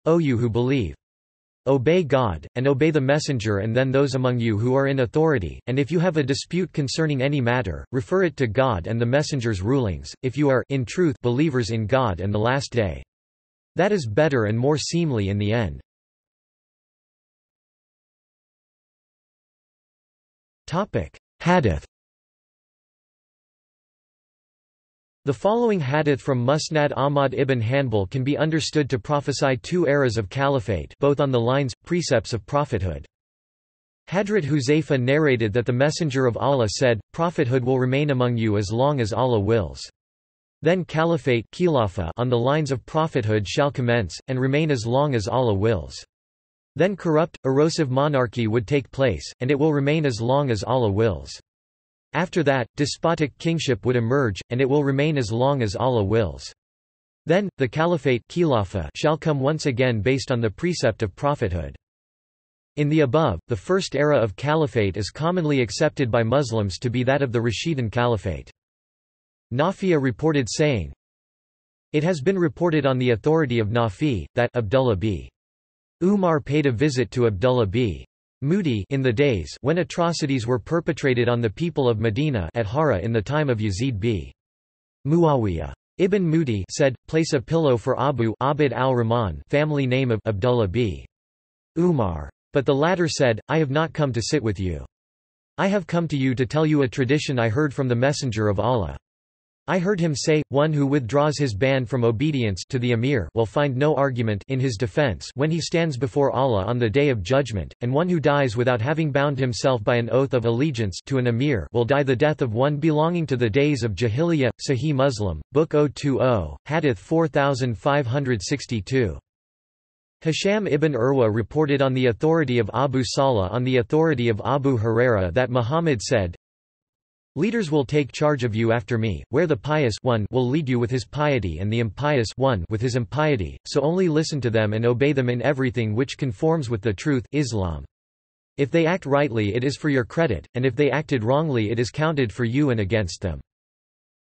O you who believe! Obey God, and obey the messenger and then those among you who are in authority, and if you have a dispute concerning any matter, refer it to God and the messenger's rulings, if you are in truth believers in God and the last day. That is better and more seemly in the end. Hadith. The following hadith from Musnad Ahmad ibn Hanbal can be understood to prophesy two eras of caliphate, both on the lines, precepts of prophethood. Hadrat Huzaifa narrated that the Messenger of Allah said, prophethood will remain among you as long as Allah wills. Then caliphate on the lines of prophethood shall commence, and remain as long as Allah wills. Then corrupt, erosive monarchy would take place, and it will remain as long as Allah wills. After that, despotic kingship would emerge, and it will remain as long as Allah wills. Then, the caliphate shall come once again based on the precept of prophethood. In the above, the first era of caliphate is commonly accepted by Muslims to be that of the Rashidun Caliphate. Nafi'a reported saying, it has been reported on the authority of Nafi, that Abdullah b. Umar paid a visit to Abdullah b. Mudi in the days when atrocities were perpetrated on the people of Medina at Hara in the time of Yazid b. Muawiyah. Ibn Mudi said, place a pillow for Abu Abd al-Rahman, family name of Abdullah b. Umar. But the latter said, I have not come to sit with you. I have come to you to tell you a tradition I heard from the Messenger of Allah. I heard him say, one who withdraws his band from obedience to the Emir will find no argument in his defense when he stands before Allah on the Day of Judgment, and one who dies without having bound himself by an oath of allegiance to an Emir will die the death of one belonging to the days of Jahiliyyah. Sahih Muslim, Book oh two oh, Hadith four thousand five hundred sixty-two. Hisham ibn Urwa reported on the authority of Abu Salah on the authority of Abu Hurairah that Muhammad said, leaders will take charge of you after me, where the pious one will lead you with his piety and the impious one with his impiety, so only listen to them and obey them in everything which conforms with the truth Islam. If they act rightly it is for your credit, and if they acted wrongly it is counted for you and against them.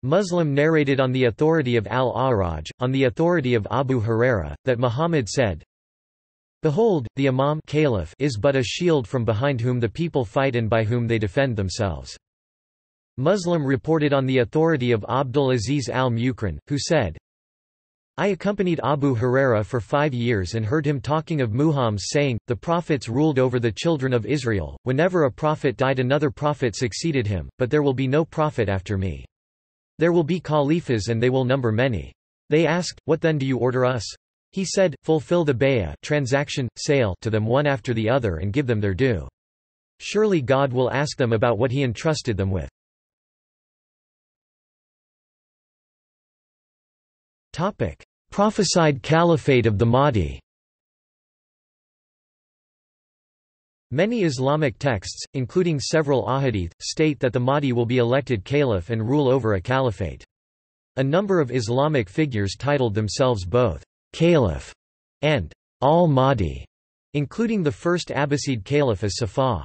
Muslim narrated on the authority of Al-A'raj, on the authority of Abu Hurairah, that Muhammad said, behold, the Imam Caliph is but a shield from behind whom the people fight and by whom they defend themselves. Muslim reported on the authority of Abdul Aziz al-Mukran, who said, I accompanied Abu Hurairah for five years and heard him talking of Muhammad saying, the prophets ruled over the children of Israel, whenever a prophet died another prophet succeeded him, but there will be no prophet after me. There will be caliphs and they will number many. They asked, what then do you order us? He said, fulfill the bay'ah transaction, sale to them one after the other and give them their due. Surely God will ask them about what he entrusted them with. Topic: prophesied caliphate of the Mahdi. Many Islamic texts, including several ahadith, state that the Mahdi will be elected caliph and rule over a caliphate. A number of Islamic figures titled themselves both caliph and al-Mahdi, including the first Abbasid caliph as Safah.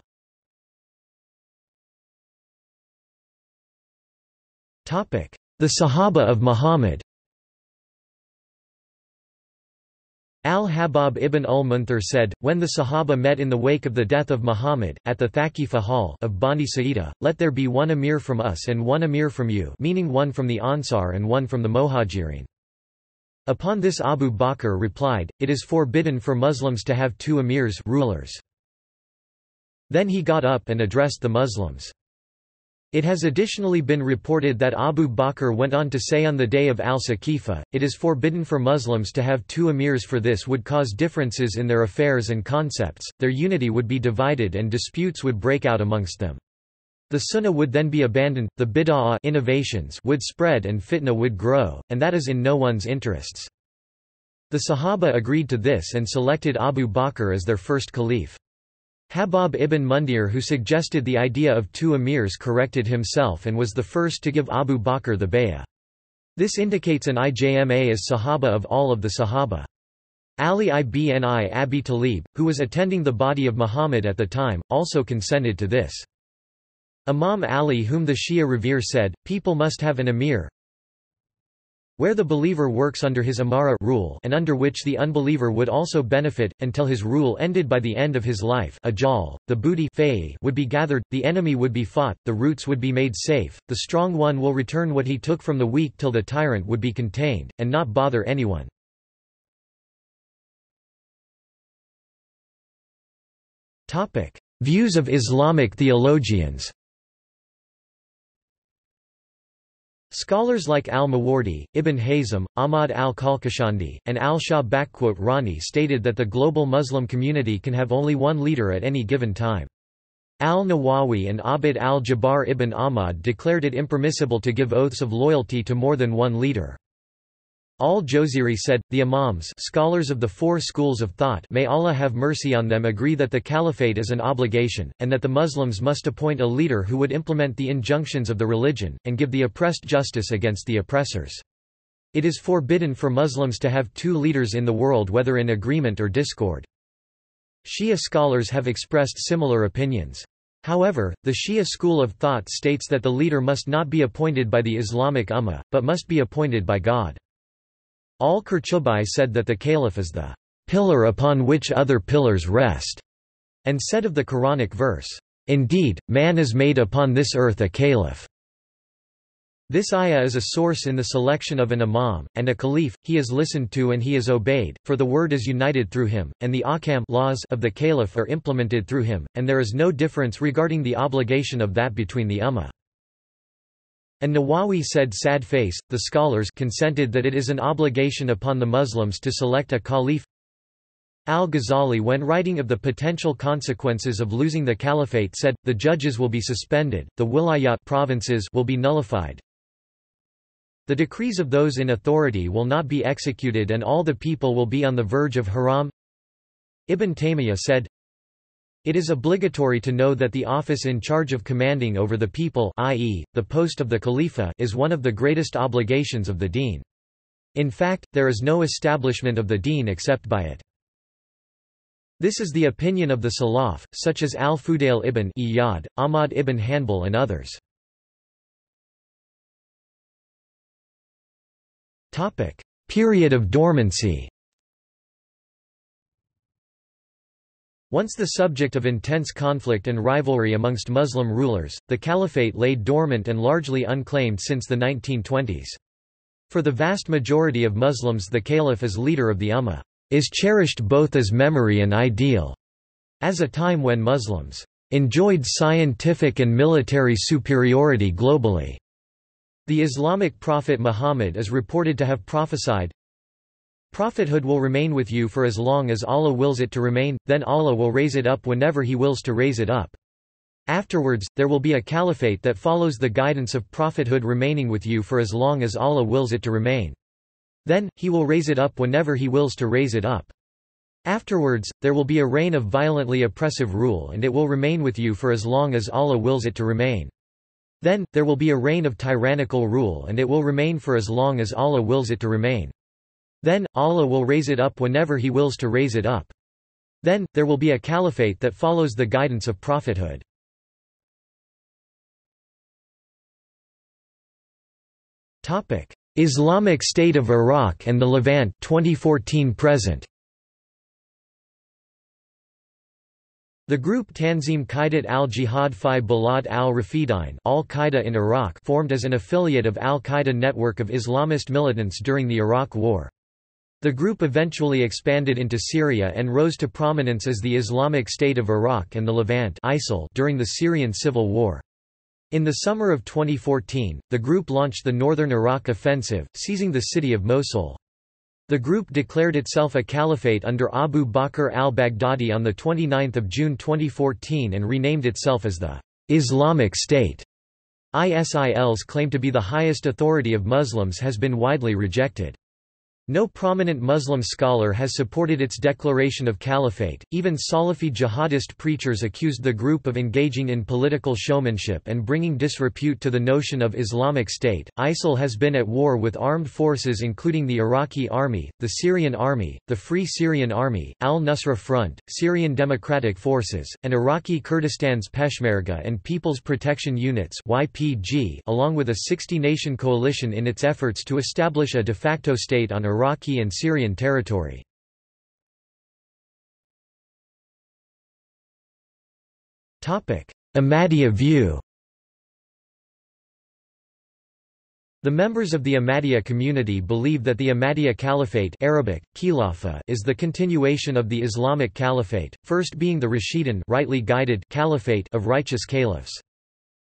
Topic: the Sahaba of Muhammad. Al-Habab ibn al-Munthir said, when the Sahaba met in the wake of the death of Muhammad, at the Thaqifah hall of Bani Sa'idah, let there be one emir from us and one emir from you, meaning one from the Ansar and one from the Muhajirin. Upon this Abu Bakr replied, it is forbidden for Muslims to have two emirs, rulers. Then he got up and addressed the Muslims. It has additionally been reported that Abu Bakr went on to say on the day of al-Saqifah, it is forbidden for Muslims to have two emirs, for this would cause differences in their affairs and concepts, their unity would be divided and disputes would break out amongst them. The sunnah would then be abandoned, the bid'ah innovations would spread and fitna would grow, and that is in no one's interests. The Sahaba agreed to this and selected Abu Bakr as their first caliph. Habab ibn Mundir, who suggested the idea of two emirs, corrected himself and was the first to give Abu Bakr the bay'ah. This indicates an ijma as Sahaba of all of the Sahaba. Ali ibn Abi Talib, who was attending the body of Muhammad at the time, also consented to this. Imam Ali, whom the Shia revere, said, people must have an emir where the believer works under his imara rule and under which the unbeliever would also benefit, until his rule ended by the end of his life. Ajal, the booty would be gathered, the enemy would be fought, the roots would be made safe, the strong one will return what he took from the weak till the tyrant would be contained, and not bother anyone. Views of Islamic theologians. Scholars like al-Mawardi, Ibn Hazm, Ahmad al-Kalkashandi, and al-Shah Rani stated that the global Muslim community can have only one leader at any given time. Al-Nawawi and Abd al-Jabbar ibn Ahmad declared it impermissible to give oaths of loyalty to more than one leader. Al-Joziri said, the Imams, scholars of the four schools of thought, may Allah have mercy on them, agree that the caliphate is an obligation, and that the Muslims must appoint a leader who would implement the injunctions of the religion, and give the oppressed justice against the oppressors. It is forbidden for Muslims to have two leaders in the world, whether in agreement or discord. Shia scholars have expressed similar opinions. However, the Shia school of thought states that the leader must not be appointed by the Islamic Ummah, but must be appointed by God. Al-Qurtubi said that the caliph is the pillar upon which other pillars rest, and said of the Quranic verse, "Indeed, man is made upon this earth a caliph." This ayah is a source in the selection of an imam, and a caliph, he is listened to and he is obeyed, for the word is united through him, and the ahkam laws of the caliph are implemented through him, and there is no difference regarding the obligation of that between the ummah. And Nawawi said sad face, the scholars consented that it is an obligation upon the Muslims to select a caliph. Al-Ghazali, when writing of the potential consequences of losing the caliphate, said, the judges will be suspended, the wilayat provinces will be nullified. The decrees of those in authority will not be executed and all the people will be on the verge of haram. Ibn Taymiyyah said, it is obligatory to know that the office in charge of commanding over the people, that is, the post of the Khalifa, is one of the greatest obligations of the deen. In fact, there is no establishment of the deen except by it. This is the opinion of the Salaf, such as al-Fudail ibn Iyad, Ahmad ibn Hanbal and others. Period of dormancy. Once the subject of intense conflict and rivalry amongst Muslim rulers, the caliphate lay dormant and largely unclaimed since the nineteen twenties. For the vast majority of Muslims, the caliph as leader of the ummah is cherished both as memory and ideal, as a time when Muslims enjoyed scientific and military superiority globally. The Islamic prophet Muhammad is reported to have prophesied, "Prophethood will remain with you for as long as Allah wills it to remain, then Allah will raise it up whenever He wills to raise it up. Afterwards, there will be a caliphate that follows the guidance of prophethood remaining with you for as long as Allah wills it to remain. Then, He will raise it up whenever He wills to raise it up. Afterwards, there will be a reign of violently oppressive rule and it will remain with you for as long as Allah wills it to remain. Then, there will be a reign of tyrannical rule and it will remain for as long as Allah wills it to remain. Then, Allah will raise it up whenever He wills to raise it up. Then, there will be a caliphate that follows the guidance of prophethood." Islamic State of Iraq and the Levant twenty fourteen present. The group Tanzim Qaidat al-Jihad fi Balad al-Rafidain, Al-Qaeda in Iraq, formed as an affiliate of Al-Qaeda network of Islamist militants during the Iraq War. The group eventually expanded into Syria and rose to prominence as the Islamic State of Iraq and the Levant (I S I L) during the Syrian Civil War. In the summer of twenty fourteen, the group launched the Northern Iraq Offensive, seizing the city of Mosul. The group declared itself a caliphate under Abu Bakr al-Baghdadi on the twenty-ninth of June twenty fourteen and renamed itself as the Islamic State. I S I L's claim to be the highest authority of Muslims has been widely rejected. No prominent Muslim scholar has supported its declaration of caliphate. Even Salafi jihadist preachers accused the group of engaging in political showmanship and bringing disrepute to the notion of Islamic State. I S I L has been at war with armed forces including the Iraqi Army, the Syrian Army, the Free Syrian Army, Al-Nusra Front, Syrian Democratic Forces, and Iraqi Kurdistan's Peshmerga and People's Protection Units (Y P G), along with a sixty-nation coalition in its efforts to establish a de facto state on Iraq. Iraqi and Syrian territory. Ahmadiyya view. The members of the Ahmadiyya community believe that the Ahmadiyya Caliphate (Arabic: Khilafa) is the continuation of the Islamic Caliphate, first being the Rashidun (rightly guided) Caliphate of righteous caliphs.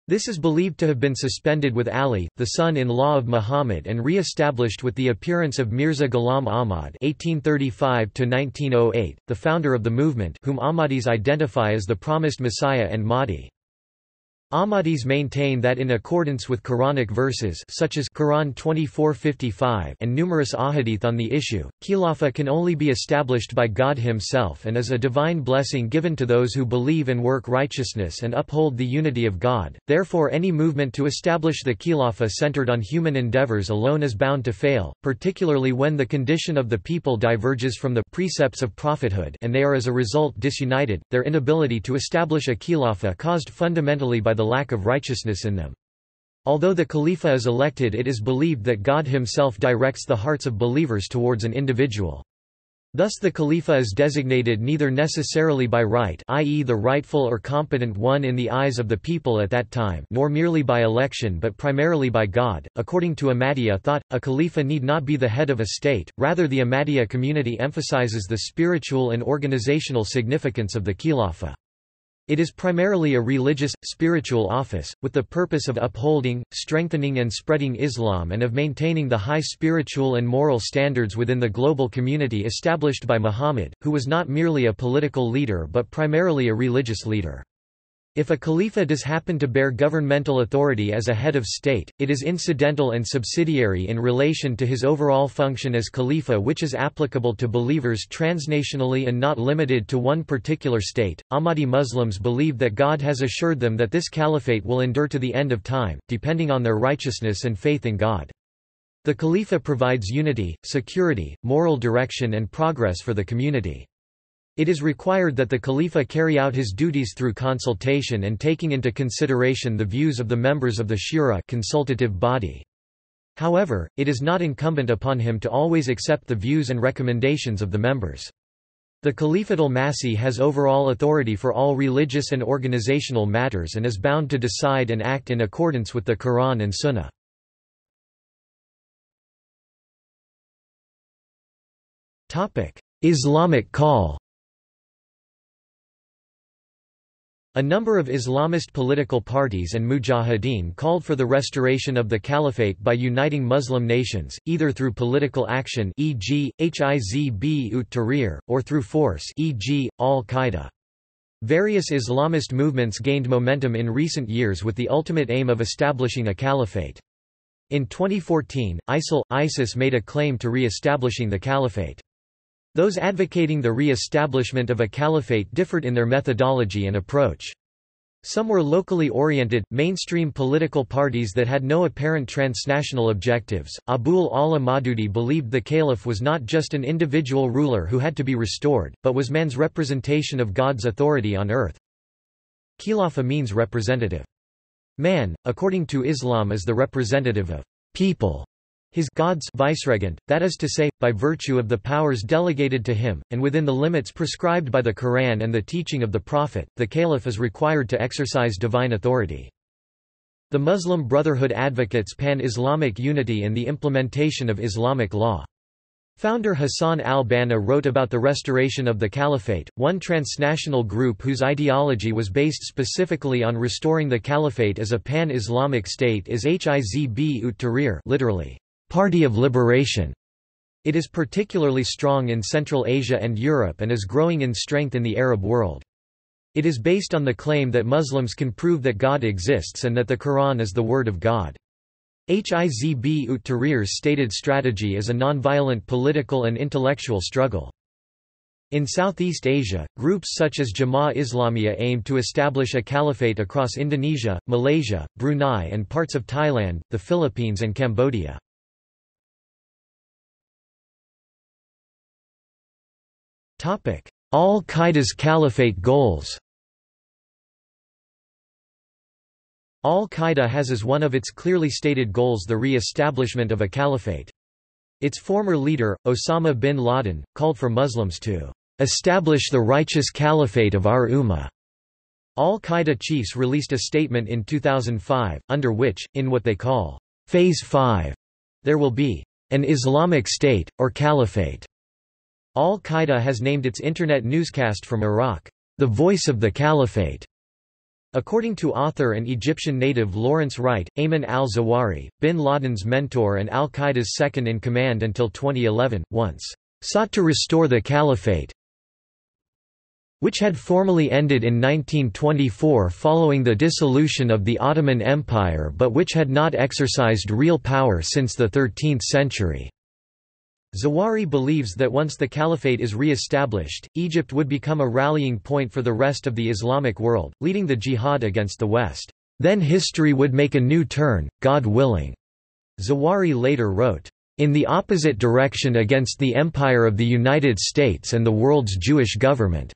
This is believed to have been suspended with Ali, the son-in-law of Muhammad, and re-established with the appearance of Mirza Ghulam Ahmad (eighteen thirty-five to nineteen oh eight), the founder of the movement, whom Ahmadis identify as the promised Messiah and Mahdi. Ahmadis maintain that in accordance with Quranic verses such as Quran twenty-four fifty-five and numerous ahadith on the issue, Khilafa can only be established by God Himself and is a divine blessing given to those who believe and work righteousness and uphold the unity of God. Therefore, any movement to establish the Khilafa centered on human endeavors alone is bound to fail, particularly when the condition of the people diverges from the precepts of prophethood and they are as a result disunited. Their inability to establish a Khilafa caused fundamentally by the lack of righteousness in them. Although the Khalifa is elected, it is believed that God Himself directs the hearts of believers towards an individual. Thus the Khalifa is designated neither necessarily by right, that is the rightful or competent one in the eyes of the people at that time, nor merely by election but primarily by God. According to Ahmadiyya thought, a Khalifa need not be the head of a state, rather the Ahmadiyya community emphasizes the spiritual and organizational significance of the Khilafah. It is primarily a religious, spiritual office, with the purpose of upholding, strengthening and spreading Islam and of maintaining the high spiritual and moral standards within the global community established by Muhammad, who was not merely a political leader but primarily a religious leader. If a Khalifa does happen to bear governmental authority as a head of state, it is incidental and subsidiary in relation to his overall function as Khalifa, which is applicable to believers transnationally and not limited to one particular state. Ahmadi Muslims believe that God has assured them that this caliphate will endure to the end of time, depending on their righteousness and faith in God. The Khalifa provides unity, security, moral direction and progress for the community. It is required that the Khalifa carry out his duties through consultation and taking into consideration the views of the members of the Shura consultative body. However, it is not incumbent upon him to always accept the views and recommendations of the members. The Khalifatul Masih has overall authority for all religious and organizational matters and is bound to decide and act in accordance with the Quran and Sunnah. Islamic call. A number of Islamist political parties and mujahideen called for the restoration of the caliphate by uniting Muslim nations, either through political action for example, Hizb ut-Tahrir, or through force for example, al-Qaeda. Various Islamist movements gained momentum in recent years with the ultimate aim of establishing a caliphate. In twenty fourteen, I S I L, ISIS made a claim to re-establishing the caliphate. Those advocating the re-establishment of a caliphate differed in their methodology and approach. Some were locally oriented, mainstream political parties that had no apparent transnational objectives. Abul Ala Maududi believed the caliph was not just an individual ruler who had to be restored, but was man's representation of God's authority on earth. Khilafa means representative. Man, according to Islam, is the representative of people. His God's viceregent, that is to say, by virtue of the powers delegated to him, and within the limits prescribed by the Quran and the teaching of the Prophet, the Caliph is required to exercise divine authority. The Muslim Brotherhood advocates pan-Islamic unity in the implementation of Islamic law. Founder Hassan al-Banna wrote about the restoration of the Caliphate, one transnational group whose ideology was based specifically on restoring the Caliphate as a pan-Islamic state is Hizb ut-Tahrir, literally, Party of Liberation. It is particularly strong in Central Asia and Europe and is growing in strength in the Arab world. It is based on the claim that Muslims can prove that God exists and that the Quran is the word of God. Hizb ut-Tahrir's stated strategy is a nonviolent political and intellectual struggle. In Southeast Asia, groups such as Jamaah Islamiyah aimed to establish a caliphate across Indonesia, Malaysia, Brunei and parts of Thailand, the Philippines and Cambodia. Al-Qaeda's caliphate goals. Al-Qaeda has as one of its clearly stated goals the re-establishment of a caliphate. Its former leader, Osama bin Laden, called for Muslims to "establish the righteous caliphate of our ummah." Al-Qaeda chiefs released a statement in two thousand five, under which, in what they call Phase five, there will be an Islamic state, or caliphate. Al-Qaeda has named its internet newscast from Iraq, "The Voice of the Caliphate." According to author and Egyptian native Lawrence Wright, Ayman al-Zawahiri, bin Laden's mentor and Al-Qaeda's second-in-command until twenty eleven, once sought to restore the caliphate, which had formally ended in nineteen twenty-four following the dissolution of the Ottoman Empire but which had not exercised real power since the thirteenth century. Zawahiri believes that once the caliphate is re-established, Egypt would become a rallying point for the rest of the Islamic world, leading the jihad against the West. Then history would make a new turn, God willing. Zawahiri later wrote, "In the opposite direction against the empire of the United States and the world's Jewish government."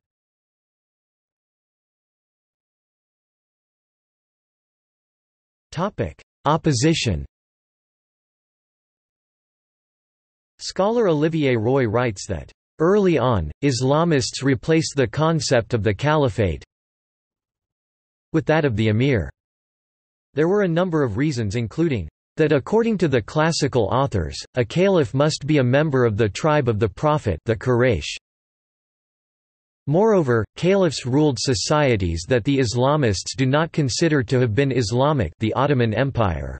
Opposition. Scholar Olivier Roy writes that, Early on, Islamists replaced the concept of the caliphate with that of the emir. There were a number of reasons, including that according to the classical authors, a caliph must be a member of the tribe of the Prophet, the Quraysh. Moreover, caliphs ruled societies that the Islamists do not consider to have been Islamic, the Ottoman Empire.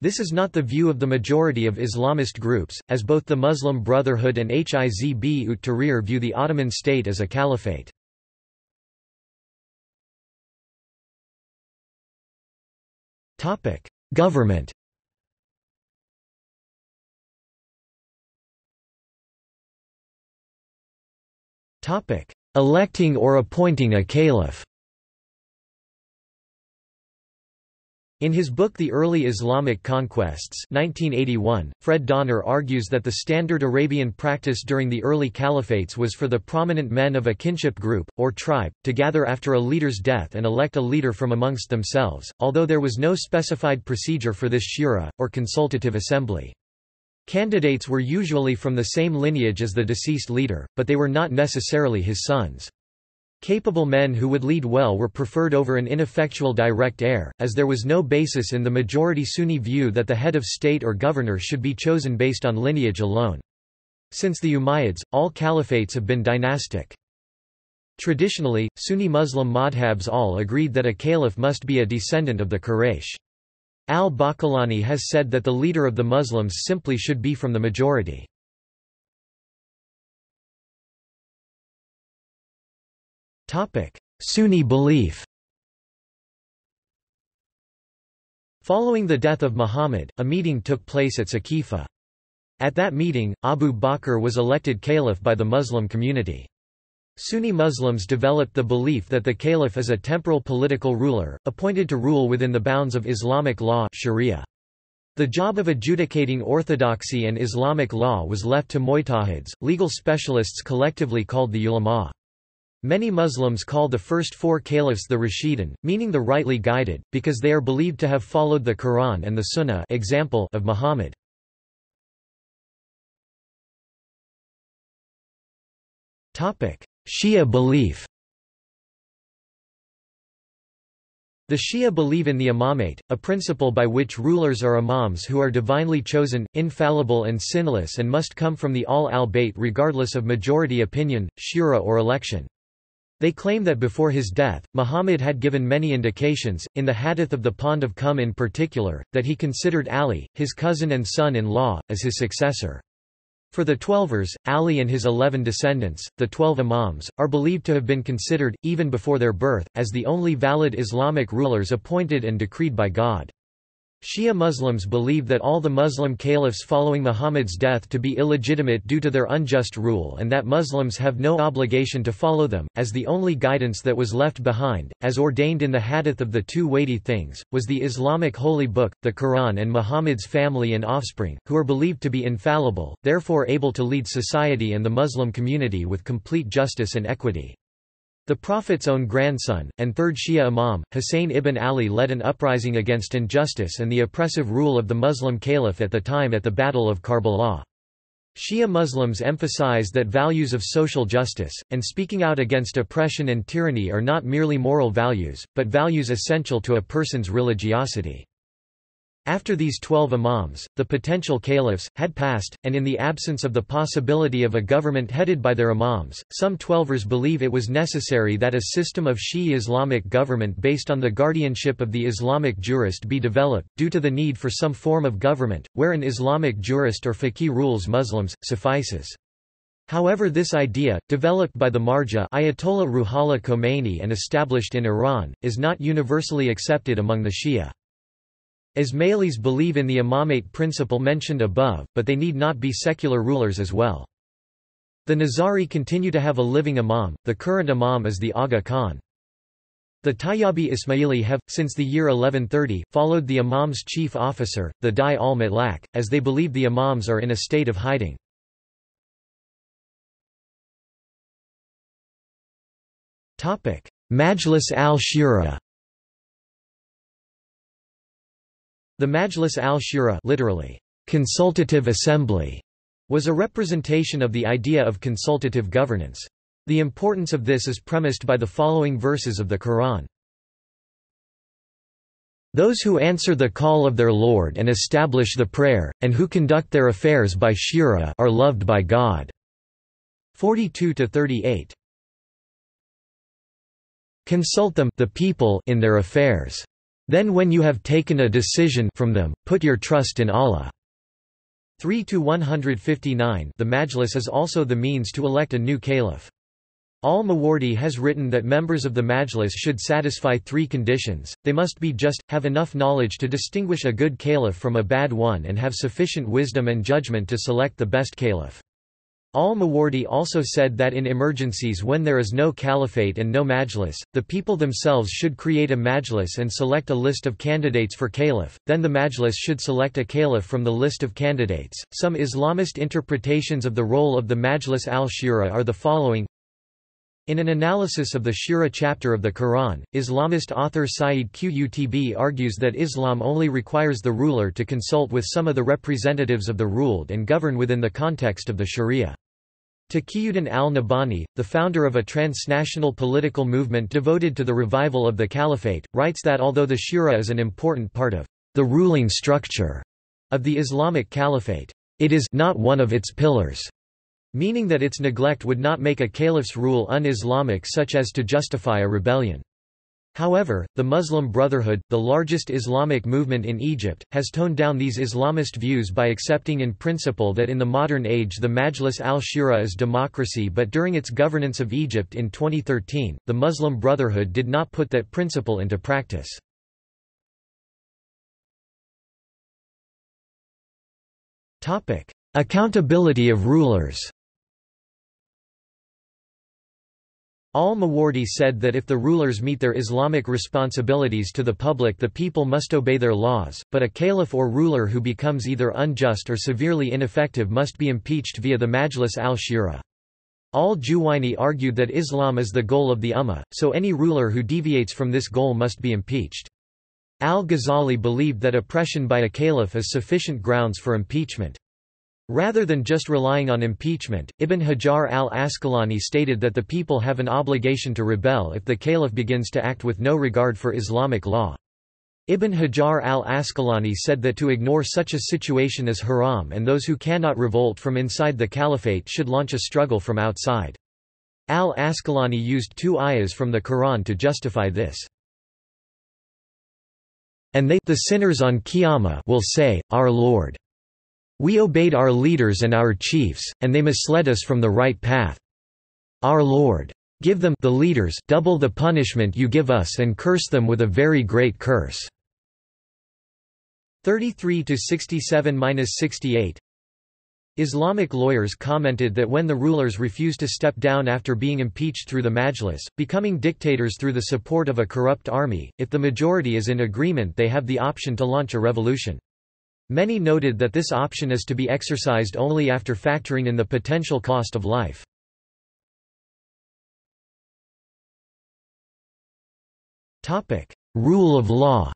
This is not the view of the majority of Islamist groups, as both the Muslim Brotherhood and Hizb-ut-Tahrir view the Ottoman state as a caliphate. Government. Electing or appointing a caliph. In his book The Early Islamic Conquests nineteen eighty-one, Fred Donner argues that the standard Arabian practice during the early caliphates was for the prominent men of a kinship group, or tribe, to gather after a leader's death and elect a leader from amongst themselves, although there was no specified procedure for this shura, or consultative assembly. Candidates were usually from the same lineage as the deceased leader, but they were not necessarily his sons. Capable men who would lead well were preferred over an ineffectual direct heir, as there was no basis in the majority Sunni view that the head of state or governor should be chosen based on lineage alone. Since the Umayyads, all caliphates have been dynastic. Traditionally, Sunni Muslim madhabs all agreed that a caliph must be a descendant of the Quraysh. Al-Bakalani has said that the leader of the Muslims simply should be from the majority. Sunni belief. Following the death of Muhammad, a meeting took place at Saqifah. At that meeting, Abu Bakr was elected caliph by the Muslim community. Sunni Muslims developed the belief that the caliph is a temporal political ruler, appointed to rule within the bounds of Islamic law Sharia. The job of adjudicating orthodoxy and Islamic law was left to muijtahids, legal specialists collectively called the ulama. Many Muslims call the first four caliphs the Rashidun, meaning the rightly guided, because they are believed to have followed the Quran and the Sunnah example of Muhammad. Shia belief. The Shia believe in the imamate, a principle by which rulers are imams who are divinely chosen, infallible and sinless and must come from the Al-Bayt regardless of majority opinion, shura or election. They claim that before his death, Muhammad had given many indications, in the Hadith of the Pond of Qum in particular, that he considered Ali, his cousin and son-in-law, as his successor. For the Twelvers, Ali and his eleven descendants, the twelve imams, are believed to have been considered, even before their birth, as the only valid Islamic rulers appointed and decreed by God. Shia Muslims believe that all the Muslim caliphs following Muhammad's death to be illegitimate due to their unjust rule and that Muslims have no obligation to follow them, as the only guidance that was left behind, as ordained in the Hadith of the two weighty things, was the Islamic holy book, the Quran and Muhammad's family and offspring, who are believed to be infallible, therefore able to lead society and the Muslim community with complete justice and equity. The Prophet's own grandson, and third Shia Imam, Husayn ibn Ali led an uprising against injustice and the oppressive rule of the Muslim Caliph at the time at the Battle of Karbala. Shia Muslims emphasize that values of social justice, and speaking out against oppression and tyranny are not merely moral values, but values essential to a person's religiosity. After these twelve imams, the potential caliphs, had passed, and in the absence of the possibility of a government headed by their imams, some Twelvers believe it was necessary that a system of Shia Islamic government based on the guardianship of the Islamic jurist be developed, due to the need for some form of government, where an Islamic jurist or faqih rules Muslims, suffices. However, this idea, developed by the Marja Ayatollah Ruhollah Khomeini and established in Iran, is not universally accepted among the Shia. Ismailis believe in the imamate principle mentioned above, but they need not be secular rulers as well. The Nizari continue to have a living imam, the current imam is the Aga Khan. The Tayyabi Ismaili have, since the year eleven thirty, followed the imam's chief officer, the Dai al-Mutlaq, as they believe the imams are in a state of hiding. Majlis al-Shura. The Majlis al-Shura, literally, consultative assembly, was a representation of the idea of consultative governance. The importance of this is premised by the following verses of the Quran. Those who answer the call of their Lord and establish the prayer, and who conduct their affairs by shura, are loved by God. forty-two to thirty-eight. Consult them, the people, in their affairs. Then when you have taken a decision from them, put your trust in Allah. three to one hundred fifty-nine. The Majlis is also the means to elect a new caliph. Al-Mawardi has written that members of the Majlis should satisfy three conditions: they must be just, have enough knowledge to distinguish a good caliph from a bad one, and have sufficient wisdom and judgment to select the best caliph. Al-Mawardi also said that in emergencies when there is no caliphate and no majlis, the people themselves should create a majlis and select a list of candidates for caliph, then the majlis should select a caliph from the list of candidates. Some Islamist interpretations of the role of the Majlis al-Shura are the following. In an analysis of the Shura chapter of the Quran, Islamist author Sayyid Qutb argues that Islam only requires the ruler to consult with some of the representatives of the ruled and govern within the context of the Sharia. Taqiyuddin al-Nabhani, the founder of a transnational political movement devoted to the revival of the Caliphate, writes that although the Shura is an important part of the ruling structure of the Islamic Caliphate, it is not one of its pillars, meaning that its neglect would not make a caliph's rule un-Islamic such as to justify a rebellion. However, the Muslim Brotherhood, the largest Islamic movement in Egypt, has toned down these Islamist views by accepting in principle that in the modern age the Majlis al-Shura is democracy, but during its governance of Egypt in twenty thirteen, the Muslim Brotherhood did not put that principle into practice. Accountability of rulers. Al-Mawardi said that if the rulers meet their Islamic responsibilities to the public, the people must obey their laws, but a caliph or ruler who becomes either unjust or severely ineffective must be impeached via the Majlis al-Shura. Al-Juwayni argued that Islam is the goal of the Ummah, so any ruler who deviates from this goal must be impeached. Al-Ghazali believed that oppression by a caliph is sufficient grounds for impeachment. Rather than just relying on impeachment, Ibn Hajar al-Asqalani stated that the people have an obligation to rebel if the caliph begins to act with no regard for Islamic law. Ibn Hajar al-Asqalani said that to ignore such a situation is haram, and those who cannot revolt from inside the caliphate should launch a struggle from outside. Al-Asqalani used two ayahs from the Quran to justify this. And they, the sinners on Qiyamah, will say, Our Lord, we obeyed our leaders and our chiefs, and they misled us from the right path. Our Lord, give them, the leaders, double the punishment you give us, and curse them with a very great curse. thirty-three to sixty-seven to sixty-eight. Islamic lawyers commented that when the rulers refuse to step down after being impeached through the majlis, becoming dictators through the support of a corrupt army, if the majority is in agreement they have the option to launch a revolution. Many noted that this option is to be exercised only after factoring in the potential cost of life. Rule of law.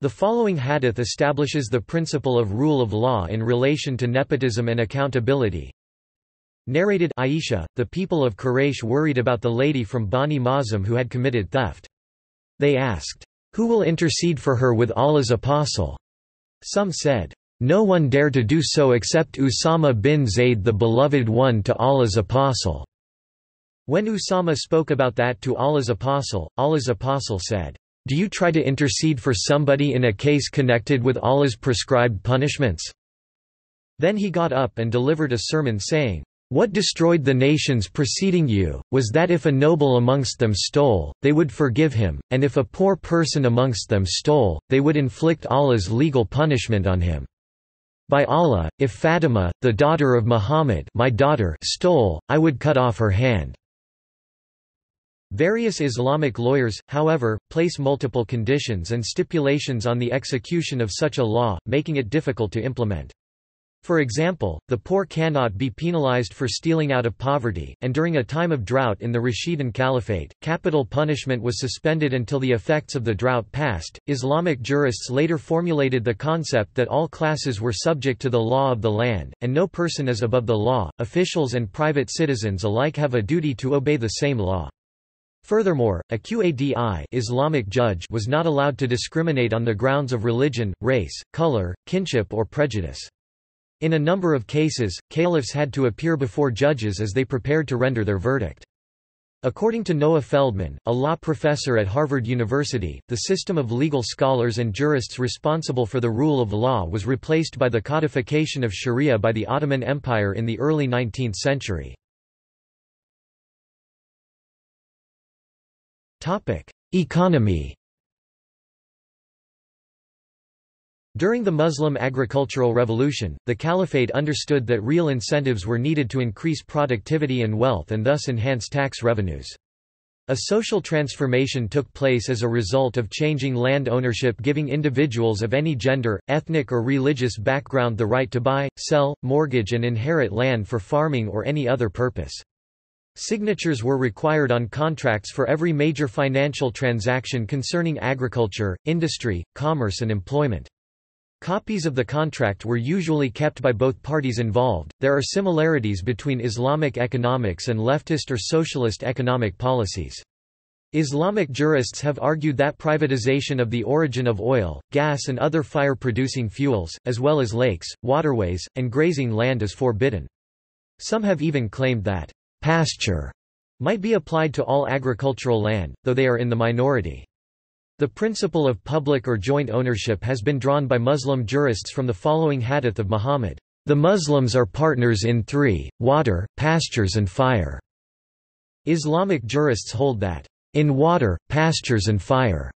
The following hadith establishes the principle of rule of law in relation to nepotism and accountability. Narrated: Aisha, the people of Quraysh worried about the lady from Bani Mazum who had committed theft. They asked, "Who will intercede for her with Allah's apostle?" Some said, "No one dare to do so except Usama bin Zayd, the beloved one to Allah's apostle." When Usama spoke about that to Allah's apostle, Allah's apostle said, "Do you try to intercede for somebody in a case connected with Allah's prescribed punishments?" Then he got up and delivered a sermon saying, "What destroyed the nations preceding you, was that if a noble amongst them stole, they would forgive him, and if a poor person amongst them stole, they would inflict Allah's legal punishment on him. By Allah, if Fatima, the daughter of Muhammad, my daughter, stole, I would cut off her hand." Various Islamic lawyers, however, place multiple conditions and stipulations on the execution of such a law, making it difficult to implement. For example, the poor cannot be penalized for stealing out of poverty, and during a time of drought in the Rashidun Caliphate, capital punishment was suspended until the effects of the drought passed. Islamic jurists later formulated the concept that all classes were subject to the law of the land, and no person is above the law. Officials and private citizens alike have a duty to obey the same law. Furthermore, a Qadi Islamic judge was not allowed to discriminate on the grounds of religion, race, color, kinship or prejudice. In a number of cases, caliphs had to appear before judges as they prepared to render their verdict. According to Noah Feldman, a law professor at Harvard University, the system of legal scholars and jurists responsible for the rule of law was replaced by the codification of Sharia by the Ottoman Empire in the early nineteenth century. Economy. During the Muslim agricultural revolution, the caliphate understood that real incentives were needed to increase productivity and wealth and thus enhance tax revenues. A social transformation took place as a result of changing land ownership, giving individuals of any gender, ethnic or religious background the right to buy, sell, mortgage and inherit land for farming or any other purpose. Signatures were required on contracts for every major financial transaction concerning agriculture, industry, commerce and employment. Copies of the contract were usually kept by both parties involved. There are similarities between Islamic economics and leftist or socialist economic policies. Islamic jurists have argued that privatization of the origin of oil, gas, and other fire-producing fuels, as well as lakes, waterways, and grazing land, is forbidden. Some have even claimed that pasture might be applied to all agricultural land, though they are in the minority. The principle of public or joint ownership has been drawn by Muslim jurists from the following hadith of Muhammad: "The Muslims are partners in three, water, pastures and fire." Islamic jurists hold that, "in water, pastures and fire,"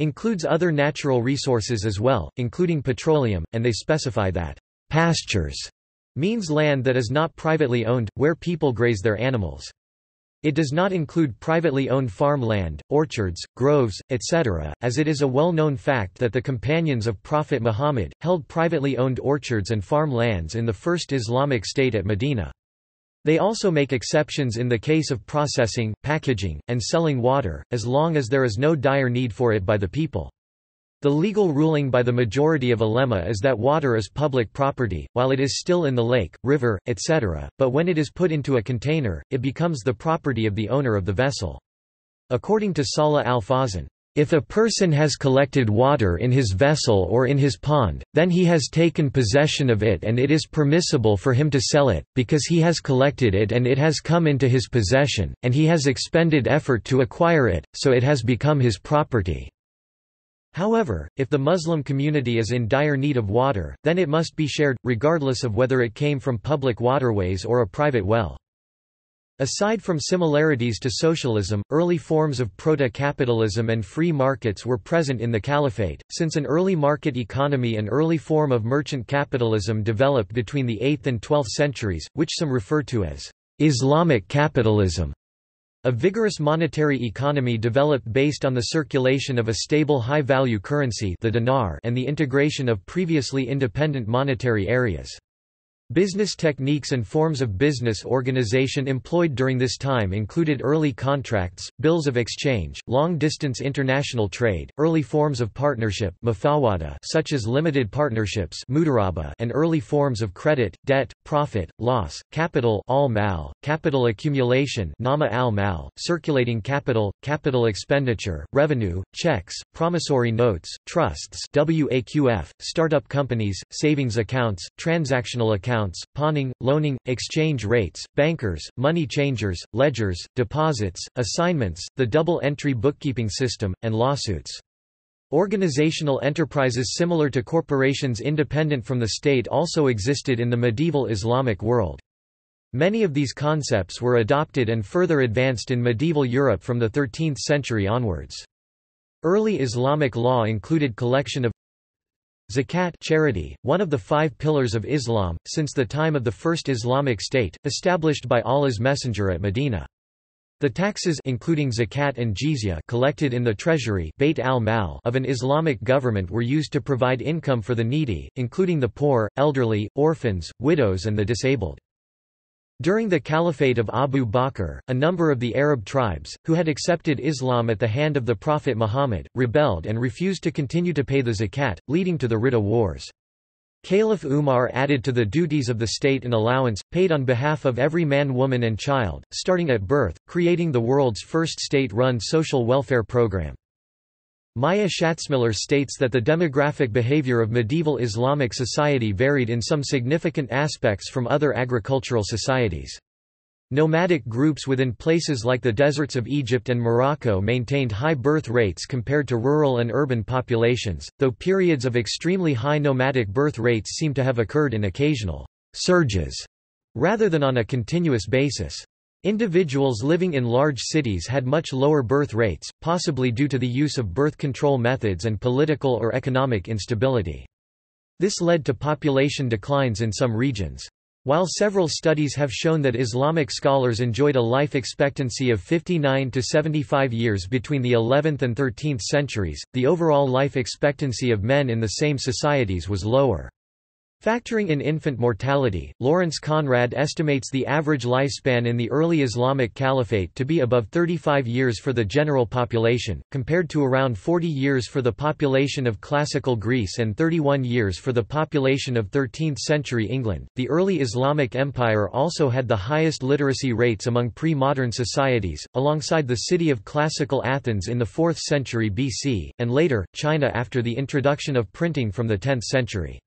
includes other natural resources as well, including petroleum, and they specify that, "pastures" means land that is not privately owned, where people graze their animals. It does not include privately owned farmland, orchards, groves, et cetera, as it is a well-known fact that the companions of Prophet Muhammad held privately owned orchards and farmlands in the first Islamic state at Medina. They also make exceptions in the case of processing, packaging, and selling water, as long as there is no dire need for it by the people. The legal ruling by the majority of ulema is that water is public property, while it is still in the lake, river, et cetera, but when it is put into a container, it becomes the property of the owner of the vessel. According to Salah al-Fazan, "If a person has collected water in his vessel or in his pond, then he has taken possession of it and it is permissible for him to sell it, because he has collected it and it has come into his possession, and he has expended effort to acquire it, so it has become his property." However, if the Muslim community is in dire need of water, then it must be shared, regardless of whether it came from public waterways or a private well. Aside from similarities to socialism, early forms of proto-capitalism and free markets were present in the caliphate, since an early market economy and early form of merchant capitalism developed between the eighth and twelfth centuries, which some refer to as Islamic capitalism. A vigorous monetary economy developed based on the circulation of a stable high-value currency, the dinar, and the integration of previously independent monetary areas. Business techniques and forms of business organization employed during this time included early contracts, bills of exchange, long-distance international trade, early forms of partnership mufawada, such as limited partnerships mudaraba, and early forms of credit, debt, profit, loss, capital al-mal, capital accumulation nama al-mal, circulating capital, capital expenditure, revenue, checks, promissory notes, trusts waqf, startup companies, savings accounts, transactional accounts, accounts, pawning, loaning, exchange rates, bankers, money changers, ledgers, deposits, assignments, the double-entry bookkeeping system, and lawsuits. Organizational enterprises similar to corporations independent from the state also existed in the medieval Islamic world. Many of these concepts were adopted and further advanced in medieval Europe from the thirteenth century onwards. Early Islamic law included collection of zakat, charity, one of the five pillars of Islam, since the time of the first Islamic state, established by Allah's messenger at Medina. The taxes including zakat and jizya collected in the treasury Bayt al-Mal of an Islamic government were used to provide income for the needy, including the poor, elderly, orphans, widows and the disabled. During the Caliphate of Abu Bakr, a number of the Arab tribes, who had accepted Islam at the hand of the Prophet Muhammad, rebelled and refused to continue to pay the zakat, leading to the Ridda Wars. Caliph Umar added to the duties of the state an allowance, paid on behalf of every man, woman and child, starting at birth, creating the world's first state-run social welfare program. Maya Schatzmiller states that the demographic behavior of medieval Islamic society varied in some significant aspects from other agricultural societies. Nomadic groups within places like the deserts of Egypt and Morocco maintained high birth rates compared to rural and urban populations, though periods of extremely high nomadic birth rates seem to have occurred in occasional surges, rather than on a continuous basis. Individuals living in large cities had much lower birth rates, possibly due to the use of birth control methods and political or economic instability. This led to population declines in some regions. While several studies have shown that Islamic scholars enjoyed a life expectancy of fifty-nine to seventy-five years between the eleventh and thirteenth centuries, the overall life expectancy of men in the same societies was lower. Factoring in infant mortality, Lawrence Conrad estimates the average lifespan in the early Islamic Caliphate to be above thirty-five years for the general population, compared to around forty years for the population of classical Greece and thirty-one years for the population of thirteenth-century England. The early Islamic Empire also had the highest literacy rates among pre-modern societies, alongside the city of classical Athens in the fourth century B C, and later, China after the introduction of printing from the tenth century.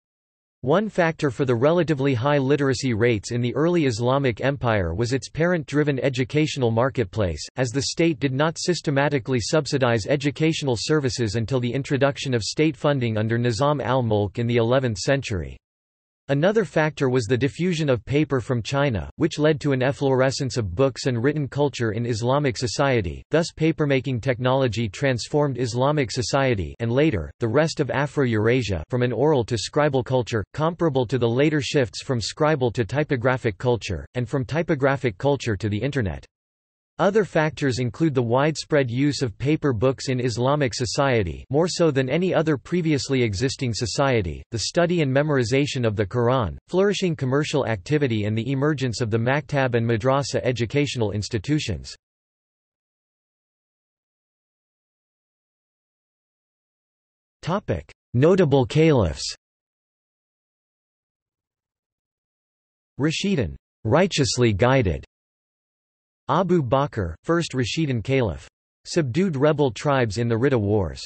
One factor for the relatively high literacy rates in the early Islamic Empire was its parent-driven educational marketplace, as the state did not systematically subsidize educational services until the introduction of state funding under Nizam al-Mulk in the eleventh century. Another factor was the diffusion of paper from China, which led to an efflorescence of books and written culture in Islamic society, thus papermaking technology transformed Islamic society and later, the rest of Afro-Eurasia from an oral to scribal culture, comparable to the later shifts from scribal to typographic culture, and from typographic culture to the Internet. Other factors include the widespread use of paper books in Islamic society, more so than any other previously existing society, the study and memorization of the Quran, flourishing commercial activity and the emergence of the maktab and madrasa educational institutions. Notable caliphs. Rashidun, righteously guided. Abu Bakr, first Rashidun Caliph. Subdued rebel tribes in the Ridda Wars.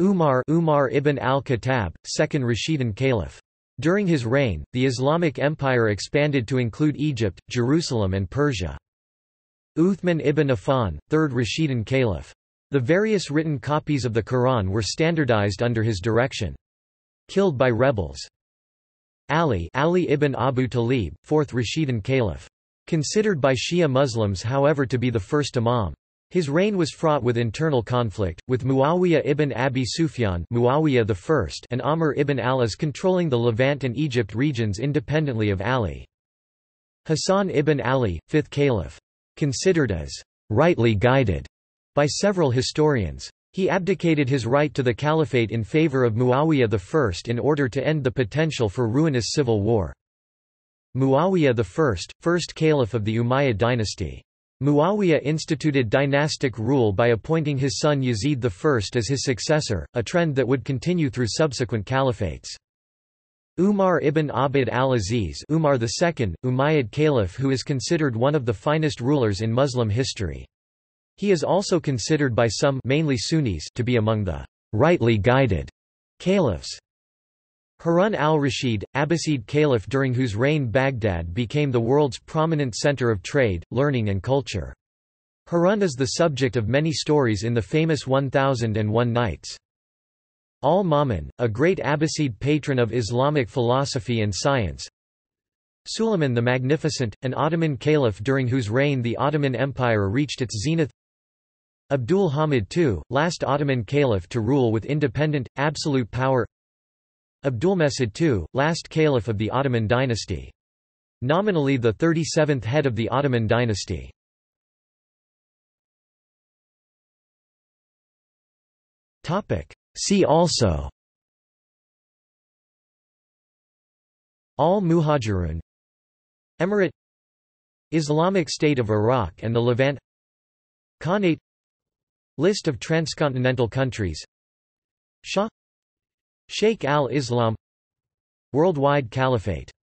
Umar, Umar ibn al-Khattab, second Rashidun Caliph. During his reign, the Islamic Empire expanded to include Egypt, Jerusalem and Persia. Uthman ibn Affan, third Rashidun Caliph. The various written copies of the Quran were standardized under his direction. Killed by rebels. Ali, Ali ibn Abu Talib, fourth Rashidun Caliph. Considered by Shia Muslims however to be the first Imam. His reign was fraught with internal conflict, with Muawiyah ibn Abi Sufyan Muawiyah the First and Amr ibn al-As controlling the Levant and Egypt regions independently of Ali. Hassan ibn Ali, fifth Caliph. Considered as «rightly guided» by several historians. He abdicated his right to the caliphate in favor of Muawiyah the First in order to end the potential for ruinous civil war. Muawiyah the First, first caliph of the Umayyad dynasty. Muawiyah instituted dynastic rule by appointing his son Yazid the First as his successor, a trend that would continue through subsequent caliphates. Umar ibn Abd al-Aziz, Umar the Second, Umayyad caliph who is considered one of the finest rulers in Muslim history. He is also considered by some, mainly Sunnis, to be among the rightly guided caliphs. Harun al-Rashid, Abbasid Caliph during whose reign Baghdad became the world's prominent center of trade, learning and culture. Harun is the subject of many stories in the famous one thousand and one Nights. Al-Ma'mun, a great Abbasid patron of Islamic philosophy and science. Sulayman the Magnificent, an Ottoman caliph during whose reign the Ottoman Empire reached its zenith. Abdul Hamid the Second, last Ottoman caliph to rule with independent, absolute power. Abdulmesid the Second, last caliph of the Ottoman dynasty. Nominally the thirty-seventh head of the Ottoman dynasty. See also Al-Muhajirun, Emirate, Islamic State of Iraq and the Levant, Khanate, List of transcontinental countries, Shah, Sheikh al-Islam, Worldwide Caliphate.